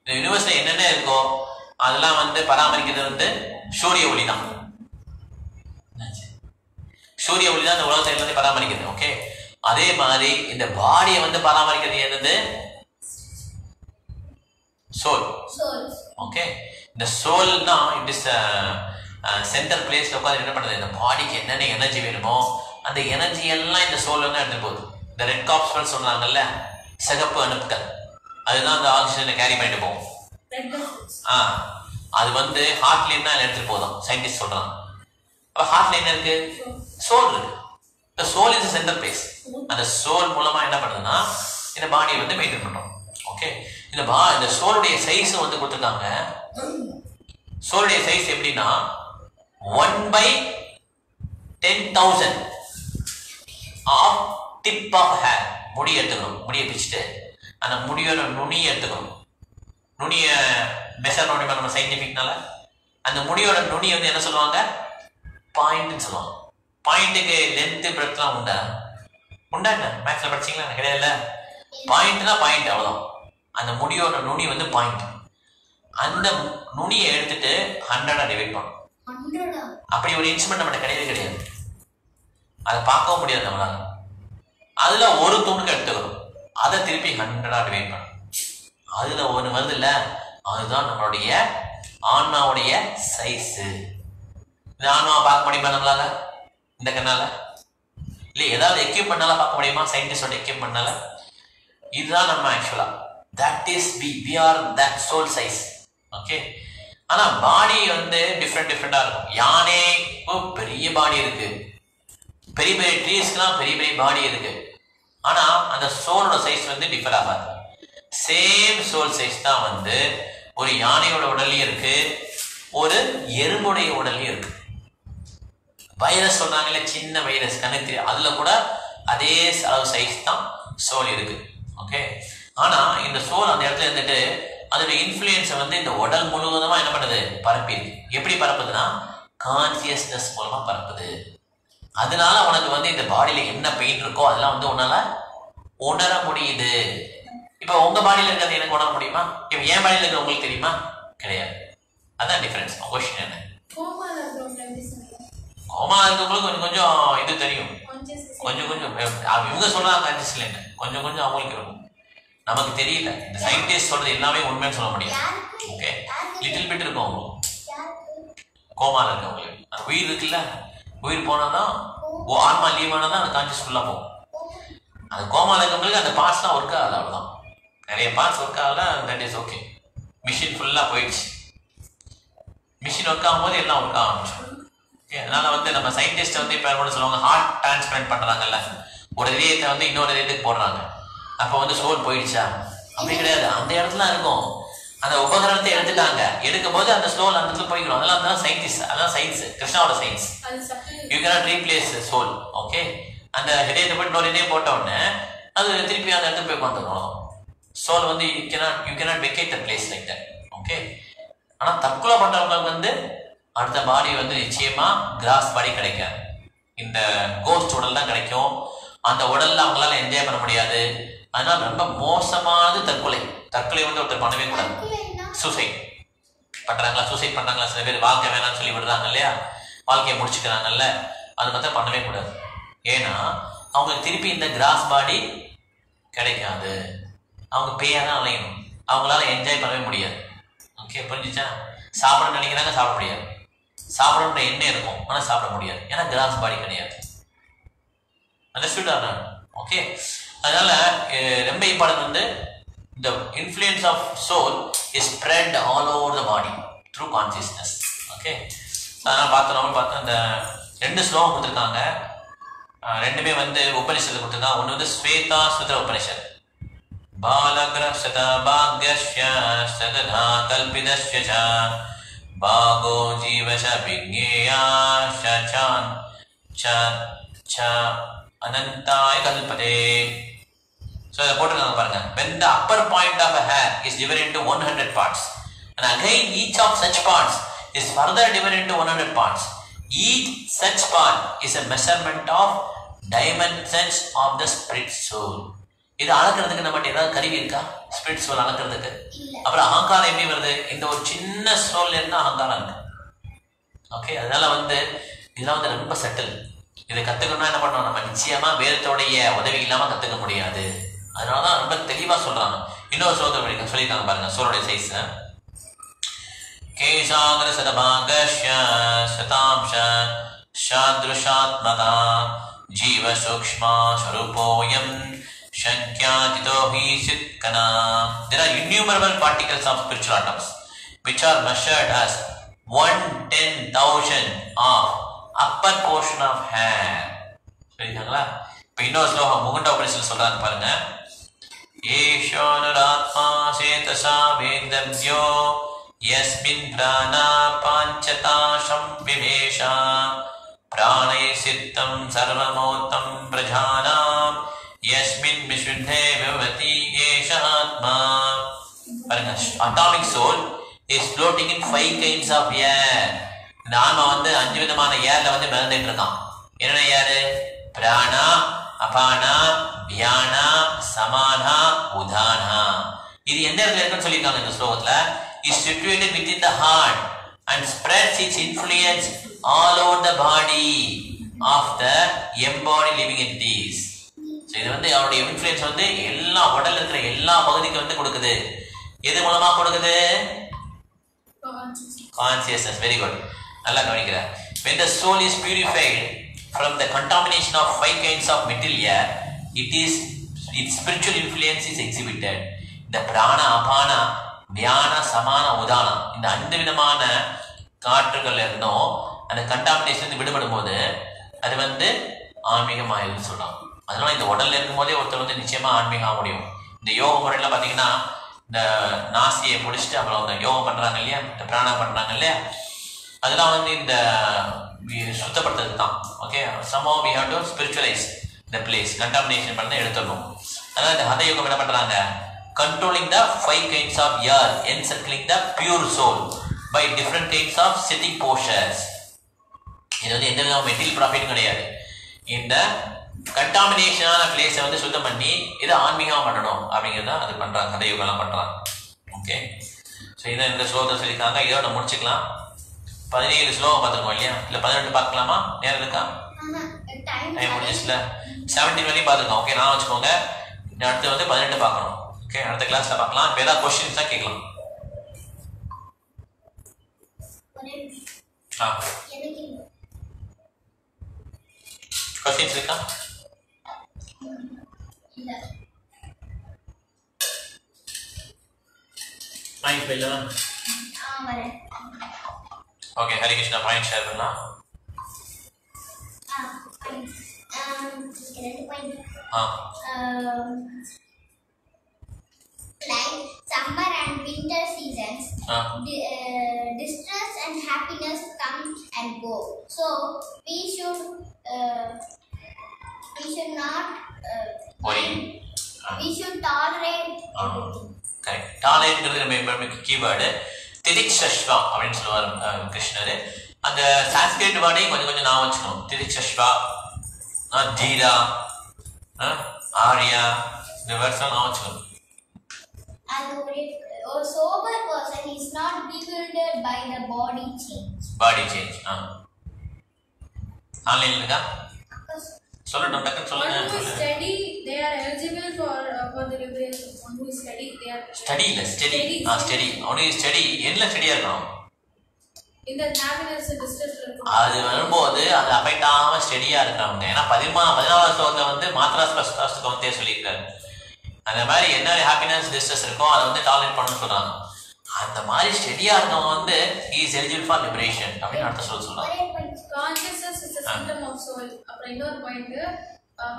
The universe is in the go, Allah the Paramaric, Surya Ulina. Surya Ulina, the world is the Paramaric. Okay, Ade Mari in the body of the Paramaric, the soul. Souls. Okay. The soul now, it is a, a central place. The body can energy venumo, and the energy line the soul on the red corpuscles on Sagapu and Upkal. That's the oxygen to carry by the bone. Red corpuscles. Ah, that's one day heart line and scientists sold on. But heart line soul. The soul is the center place, and the soul mulama enna padadana in the body vende maintain pandrom. Okay, in the body the soul ude size vende kuduthiranga. Soul ude size eppadi na one by ten thousand of tip of hair mudi edukanum mudiye pichitte and mudiyoda nuni edukanum nuniya measure panna nama scientific nala and mudiyoda nuni vende enna solvanga point nu solvanga. Point length breadth la unda unda enna maths la padichingala nadakala illa point na point avadam and mudiyoda nuni vende point and nuni eduthittu one hundred ah divide pan one hundred ah appadi or instrument namakku kadiyave kadiyave adha paakka mudiyadhu nammala adula oru thundukku eduthukku adha thirupi one hundred ah divide pan adula one varudhu illa adhaan nammuடைய ஆன்மாவுடைய size இந்த ஆன்மா பாக்க முடியுமா நம்மளால இந்த கண்ணால இல்ல ஏதாவது எக்யூப்மென்ட்னால பார்க்க முடியுமா சயின்டிஸ்டோட எக்யூப்மென்ட்னால இதுதான் நம்ம actually that is we we are that soul size okay ஆனா பாடி வந்து डिफरेंट डिफरेंटா இருக்கும் யானைக்கு பெரிய பாடி இருக்கு பெரிய பெரிய ட்ரீஸ்க்குலாம் பெரிய பெரிய பாடி இருக்கு ஆனா அந்த சோலோட சைஸ் வந்து டிஃபர் ஆகாது சேம் சோல் சைஸ் தான் வந்து ஒரு யானையோட உடல்ல இருக்கு ஒரு எறும்போட உடல்ல இருக்கு வைரஸ் சொல்றாங்கல சின்ன வைரஸ் கணக்கு அதுல கூட அதே அளவு சைஸ் தான் சோல் இருக்கு ஓகே ஆனா இந்த சோல் அந்த இடத்துல இருந்துட்டு அதோட இன்ஃப்ளூயன்ஸ் வந்து இந்த உடல் முழுவதுமா என்ன பண்ணுது பரப்பி இருக்கு எப்படி பரப்புதுன்னா கான்சியஸ்னஸ் மூலமா பரப்புது அதனால உனக்கு வந்து இந்த பாடியில என்ன பெயின் இருக்கோ அதெல்லாம் வந்து உன்னால உணர முடியுது இப்போ உங்க பாடியில இருக்கிறது எனக்கு உணர முடியுமா இப்போ என் பாடியில இருக்கிறது உங்களுக்கு தெரியுமா கிடையாது அதான் டிஃபரன்ஸ் கொஸ்டின் என்ன கோமா இருக்கவங்களுக்கு கொஞ்சம் கொஞ்சம் இது தெரியும் கொஞ்சம் கொஞ்சம் இவங்க சொல்றாங்க கான்சியஸ்ல என்ன கொஞ்சம் கொஞ்சம் அவங்களுக்கு இருக்கும் நமக்கு தெரியல இந்த சயின்டிஸ்ட் சொல்றது எல்லாமே உண்மைன்னு சொல்ல முடியாது ஓகே லிட்டில் பிட் இருக்கும் அவங்களுக்கு கோமால இருக்கவங்களுக்கு அந்த உயிர் இருக்குல்ல உயிர் போனாதான் ஆன்மா லீவ் ஆனாதான் அந்த கான்சியஸ் ஃபுல்லாக போகும் அந்த கோமால இருக்கவங்களுக்கு அந்த பார்ட்ஸ்லாம் ஒர்க் ஆகல அவ்வளோதான் நிறைய பார்ட்ஸ் ஒர்க் ஆகல தட் இஸ் ஓகே மிஷின் ஃபுல்லாக போயிடுச்சு மிஷின் ஒர்க் ஆகும்போது எல்லாம் ஒர்க் ஆகும் அதனால வந்து நம்ம சயின்டிஸ்ட் வந்து இப்போ கூட சொல்லுவாங்க ஹார்ட் டிரான்ஸ்பிளான்ட் பண்ணுறாங்கல்ல ஒரு இதயத்தை வந்து இன்னொரு இதயத்துக்கு போடுறாங்க அப்போ வந்து சோல் போயிடுச்சா அப்படி கிடையாது அந்த இடத்துல இருக்கும் அந்த உபகரணத்தை எடுத்துட்டாங்க எடுக்கும்போது அந்த சோல் அந்த இடத்துல போயிடும் அதெல்லாம் தான் சயின்டிஸ்ட் அதான் சயின்ஸ் கிருஷ்ணாவோட science you cannot replace soul okay அந்த இதயத்தை போய் இன்னொரு இதயம் போட்ட உடனே அது திருப்பி அந்த இடத்துக்கு போய் பார்த்துக்கணும் சோல் வந்து you cannot you cannot vacate the place like that okay ஆனால் தற்கொலை பண்ணுறவங்களுக்கு வந்து அடுத்த பாடி வந்து நிச்சயமா கிராஸ் பாடி கிடைக்காது இந்த கோஸ்ட் உடல் தான் கிடைக்கும் அந்த உடல்ல அவங்களால என்ஜாய் பண்ண முடியாது அதனால ரொம்ப மோசமானது தற்கொலை தற்கொலை வந்து ஒருத்தர் பண்ணவே கூடாது சூசைட் பண்றாங்களா சூசைட் பண்றாங்களா சில பேர் வாழ்க்கை வேணாம்னு சொல்லி விடுறாங்க இல்லையா வாழ்க்கையை முடிச்சுக்கிறாங்கல்ல அது மட்டும் பண்ணவே கூடாது ஏன்னா அவங்களுக்கு திருப்பி இந்த கிராஸ் பாடி கிடைக்காது அவங்க பேயதான் அலையணும் அவங்களால என்ஜாய் பண்ணவே முடியாது ஓகே புரிஞ்சிச்சா சாப்பிடணும்னு நினைக்கிறாங்க சாப்பிட முடியாது சாப்பிடணும்னு எண்ணெய் இருக்கும் ஆனால் சாப்பிட முடியாது ஏன்னா கிராஸ் பாடி கிடையாது அண்டர்ஸ்டூடா ஓகே அதனால ரொம்ப இம்பார்ட்டன்ட் வந்து இந்த influence of soul is spread all over the body through consciousness okay அதனால பார்த்தோம் பார்த்தோம் இந்த ரெண்டு ஸ்லோகம் கொடுத்துருக்காங்க ரெண்டுமே வந்து உபனிஷத்து கொடுத்துருக்காங்க ஒன்று வந்து ஸ்வேதா சுத்ர உபனிஷத் பாலகிரஸ்தா பாக்யஸ்ய சததா கல்பிதஸ்ய ச பாகோ ஜீவச விஜ்ஞேயாஸ்ய சான் ச ச அனந்தாய கல்பதே சோ இத போட்டுருக்காங்க பாருங்க when the upper point of a hair is divided into one hundred parts and again each of such parts is further divided into one hundred parts each such part is a measurement of dimensions of the spirit soul இது அளக்கிறதுக்கு நம்ம ஏதாவது கருவி இருக்கா spirit soul அளக்கிறதுக்கு அப்புறம் அகங்காரம் எப்படி வருது இந்த ஒரு சின்ன சோல் என்ன அகங்காரம் இருக்கு ஓகே அதனால வந்து இதெல்லாம் வந்து ரொம்ப சட்டில் இதை கற்றுக்கணும்னா என்ன பண்ணணும் நம்ம நிச்சயமா வேதத்தோடைய உதவி இல்லாமல் கற்றுக்க முடியாது அதனால தான் ரொம்ப தெளிவாக சொல்கிறாங்க இன்னொரு ஸ்லோகம் சொல்லியிருக்காங்க பாருங்க. சூரனுடைய சைஸ் கேசாகர சதபாகஷ்ய சதாம்ச சாத்ருஷாத்மகா ஜீவ சூக்ஷ்மா ஸ்வரூபோயம் சங்க்யாதிதோ ஹி சித்கனா. There are innumerable particles of spiritual atoms which are measured as one ten thousand of upper portion of hair. சரிங்களா? இப்போ இன்னொரு ஸ்லோகம் முகுண்ட உபநிஷத்தில் சொல்றாங்க பாருங்க. ஏஷோனுராத்மா சேதசா வேந்தவ்யோ யஸ்மின் பிராணா பாஞ்சதாசம் விவேஷா பிராணை சித்தம் சர்வமோத்தம் பிரஜானாம் யஸ்மின் விசுத்தே விவதி ஏஷ ஆத்மா. பாருங்க, atomic soul is floating in five kinds of air. நாம வந்து அஞ்சு விதமான ஏர்ல வந்து மிதந்துட்டு இருக்கான். என்னென்ன ஏரு? பிராணா, அபானா, வியானா, சமானா, உதானா. இது எந்த இடத்துல இருக்குன்னு சொல்லியிருக்காங்க இந்த ஸ்லோகத்துல. Is situated with in the heart and spreads its influence all over the body of the embodied living entities. இது வந்து அவருடைய இன்ஃப்ளூயன்ஸ் வந்து எல்லா உடல் இருக்கிற எல்லா பகுதிக்கும் வந்து கொடுக்குது. எது மூலமா கொடுக்குது? கான்சியஸ்னஸ். வெரி குட், நல்லா கவனிக்கிறார். When the soul is purified from the contamination of five kinds of material, it is its spiritual influence is exhibited. The prana, apana, vyana, samana, udana, இந்த ஐந்து விதமான காற்றுகள் இருந்தும் அந்த கண்டாமினேஷன் விடுபடும் போது அது வந்து ஆன்மீகமாயிருந்து சொல்றாங்க. அதனால இந்த உடல்ல இருக்கும் போதே ஒருத்தர் வந்து நிச்சயமா ஆன்மீக ஆக முடியும். இந்த யோக முறையில பாத்தீங்கன்னா இந்த நாசியை பிடிச்சிட்டு அப்புறம் அவங்க யோகம் பண்றாங்க இல்லையா, இந்த பிராணா பண்றாங்க இல்லையா, அதெல்லாம் வந்து இந்த சுத்தப்படுத்துறது தான். Okay, somehow we have to spiritualize the place. Contamination பண்ண எடுத்துடணும். அதனால இந்த ஹத யோகம் என்ன பண்றாங்க? Controlling the five kinds of air, encircling the pure soul by different kinds of sitting postures. இது வந்து எந்த விதமான மெட்டீரியல் ப்ராஃபிட் கிடையாது. இந்த கண்டாமினேஷனான பிளேஸை வந்து சுத்தம் பண்ணி இதை ஆன்மீகமாக பண்ணணும் அப்படிங்கிறத அது பண்ணுறாங்க, கதை யோகெல்லாம் பண்ணுறாங்க. ஓகே, ஸோ இதை இந்த ஸ்லோகத்தை சொல்லியிருக்காங்க. இதோட முடிச்சுக்கலாம். பதினேழு ஸ்லோகம் பார்த்துருக்கோம் இல்லையா, இல்லை பதினெட்டு பார்க்கலாமா? நேரம் இருக்கா? டைம் முடிஞ்சிச்சுல. செவன்டீன் வரையும் பார்த்துருக்கோம். ஓகே, நான் வச்சுக்கோங்க. அடுத்து வந்து பதினெட்டு பார்க்கணும். ஓகே, அடுத்த கிளாஸில் பார்க்கலாம். இப்போ ஏதாவது கொஸ்டின்ஸ் தான் கேட்கலாம். ஆ, கொஸ்டின்ஸ் இருக்கா? Okay, Hari Krishna. Point share பண்ணலாம். Summer and winter seasons, uh. di uh, distress and happiness come and go. So we should uh, we should not uh, worry. Uh. We should tolerate. Um, correct. Tolerate is the main keyword. Titikshashva, அப்படின்னு சொல்லுவார் கிருஷ்ணர். அந்த சான்ஸ்கிரிட் வேர்டையும் கொஞ்சம் கொஞ்சம் நான் வச்சுக்கணும். திதிக்ஷஷ்வா, தீரா, ஆரியா, இந்த வேர்ட்ஸ்லாம் நான் வச்சுக்கணும். And a sober person is not bewildered by the body change. Body change. Ah. Online leka. Solo don't take. Solo. One who is steady, they are eligible for uh, for the liberation. One who is steady, they are. Steady, less steady. Steady. Ah, steady. Only steady. Yenla steady are now. In the happiness and distress. அது வரும்போது அது affect ஆகாம ஸ்டெடியா இருக்கிறாங்க. ஏன்னா பதிமா பதினாலாம் ஸ்லோகத்துல வந்து மாத்ரா ஸ்பஷ்டாஸ்திரம் வந்து சொல்லியிருக்காரு. அந்த மாதிரி என்ன ஹாப்பினஸ் டிஸ்ட்ரெஸ் இருக்கோ அதை வந்து டாலரேட் பண்ணணும்னு சொல்றாங்க. அந்த மாதிரி ஸ்டெடியா இருக்கவங்க வந்து இஸ் எலிஜிபிள் ஃபார் லிபரேஷன் அப்படின்னு அடுத்த சொல்ல சொல்றாங்க. Consciousness is a symptom of soul. அப்புறம் இன்னொரு point,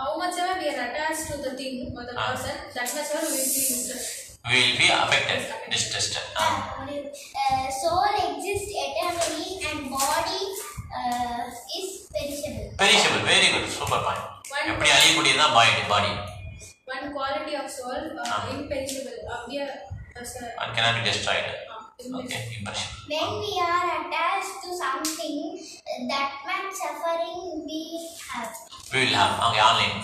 how much ever we are attached to the thing or the person, that much ever we will be affected, distressed. Soul exists eternally and body uh, is perishable. Perishable. Very good. Super point. எப்படி அழியக்கூடியது தான் பாடி பாடி. One quality of soul, uh, ah. imperishable. Uh, we are, uh, One cannot be destroyed. Ah, okay, imperishable. When we are attached to something, that much suffering we have. We will have. Okay, online.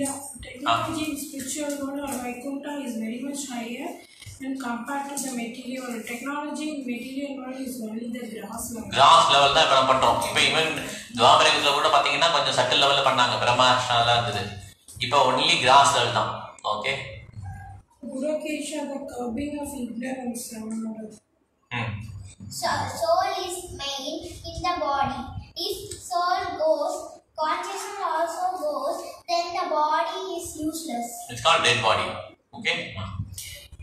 Yeah, technology in spiritual world or Vaikunta is very much higher when compared to the material world. Technology in material world is only the grass level. Grass level தான் இப்ப பண்றோம். இப்ப even துவாபரத்துல கூட பாத்தீங்கன்னா கொஞ்சம் சட்ட லெவல்ல பண்ணாங்க. பிரம்மாஷ்டாலாம் இருந்தது. இப்போ ஒன்லி கிராஸ் தான். Okay, Guru Kesha, the curbing of ignorance. Mm. So, soul is made in the body. If soul goes, consciousness also goes, then the body is useless. It's called dead body. Okay?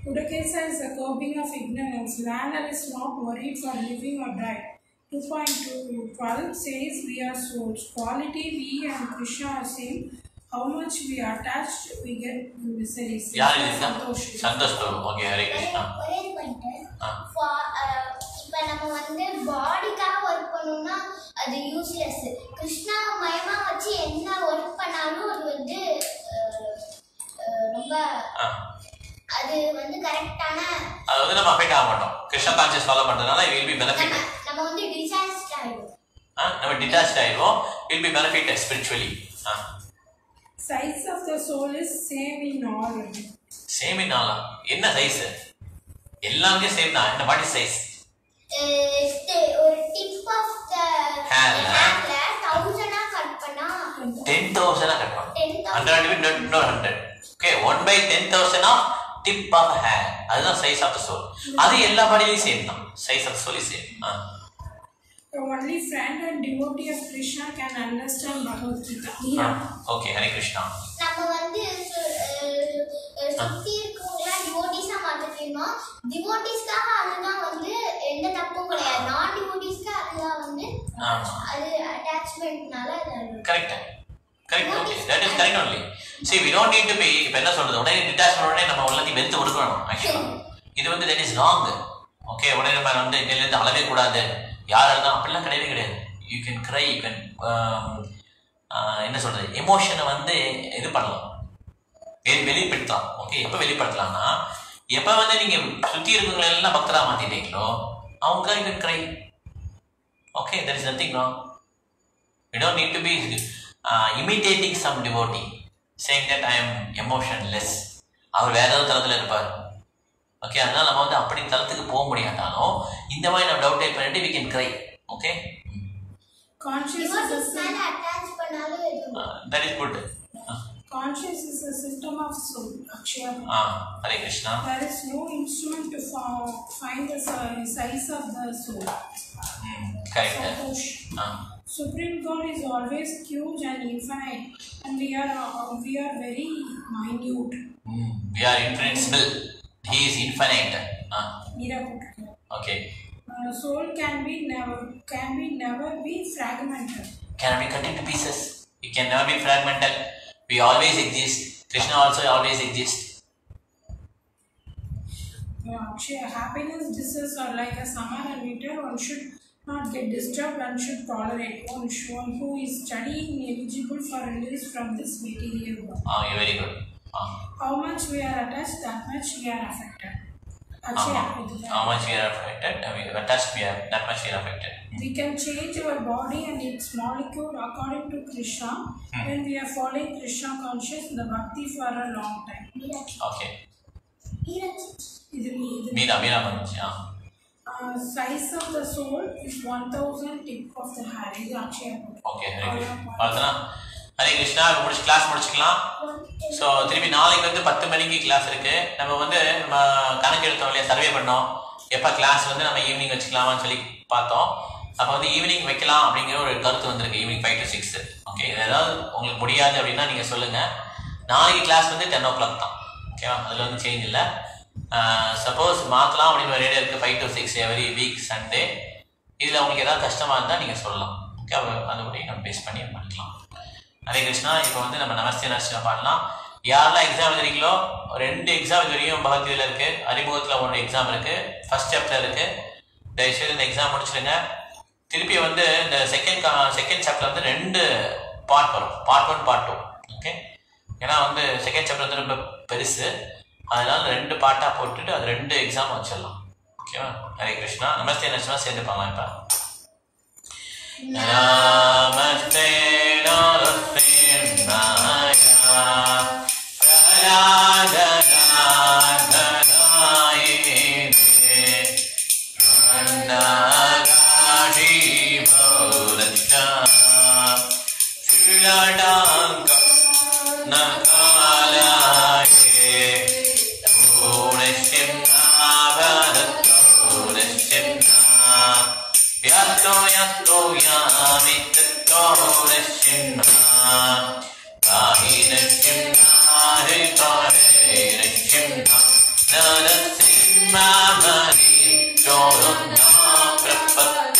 Guru Kesha is the curbing of ignorance. Learner is not worried for living or dying. two point two twelve says we are souls. Quality we and Krishna are same. How much we are attached, we get miseries. Yeah, Santosh. Santosh Prabhu. Okay, Hare Krishna. Ah. For, uh, if we have a body, it is useless. Krishna, Maya, we work on it. It is correct. That is correct. Krishna conscious follow it will be benefited. We will be detached. Ah, we detached. It will be benefited spiritually. Ah. Size of the soul is same in all. Same in all. What size? Everyone is same. What is size? Uh, tip of the hair. ten thousand. ten thousand. one hundred. No one hundred. Okay, one by ten thousand of tip of hair. That is the size of the soul. That is everybody is same. Size of the soul is same. Uh. The only friend and devotee of Krishna can understand Bhagavad Gita. Yeah. Ah, okay, Hare Krishna. Correct. Correct only. That is correct only. See, we don't need to be detached. That is wrong. Okay, you can cry, you can um, uh, emotion okay, you can cry. Okay, there is nothing wrong. You don't need to be uh, imitating some devotee, saying that I am emotionless. Okay, we can cry. Okay? Conscious is a uh, that is good. Uh. Conscious is a system of soul. Ah, Hare Krishna. There is no instrument to find the size of the soul. Mm, correct. Ah. Supreme God is always huge and infinite, and we are uh, we are very minute. Mm, we are infinitesimal. He is infinite. Ah. Okay. Uh, soul can be never can be never be fragmented. Can be cut into pieces. It can never be fragmented. We always exist. Krishna also always exists. Uh, happiness, disease are like a Samana meter. One should not get disturbed. One should tolerate. One, one who is studying eligible for release from this material world. Ah, you're very good. Ah. How much we are attached, that much we are affected. Actually, uh-huh. How much we are affected, I mean, attached we are, that much we are affected. We can change our body and its molecule according to Krishna. Hmm. When we are following Krishna conscious, the bhakti for a long time. Okay. Meera, Meera Manjya. Uh, size of the soul is one thousand tip of the Hare. Okay, Hare Krishna. Hare Krishna, we have class. So, we have a class. We have class. We have survey. We have class. We have evening. We have evening. We have evening five to six. Okay, we have class. ten o'clock. Okay, that is change. Suppose we have five to six every week, Sunday. If you have a customer, you can tell us. Hare Krishna, now we will namaste Narasimha Palana. If you have an exam, you have two exams. You have one exam, first chapter. There is an exam. The second, second chapter is part one, part two. Okay? Because the second chapter is very big. Two parts are put and two exams. Okay? Hare Krishna, namaste Narasimha Sendhu Palana. Namaste Narasimha Maya Saradana Narasimha Maya Bhakta Malal Maharaj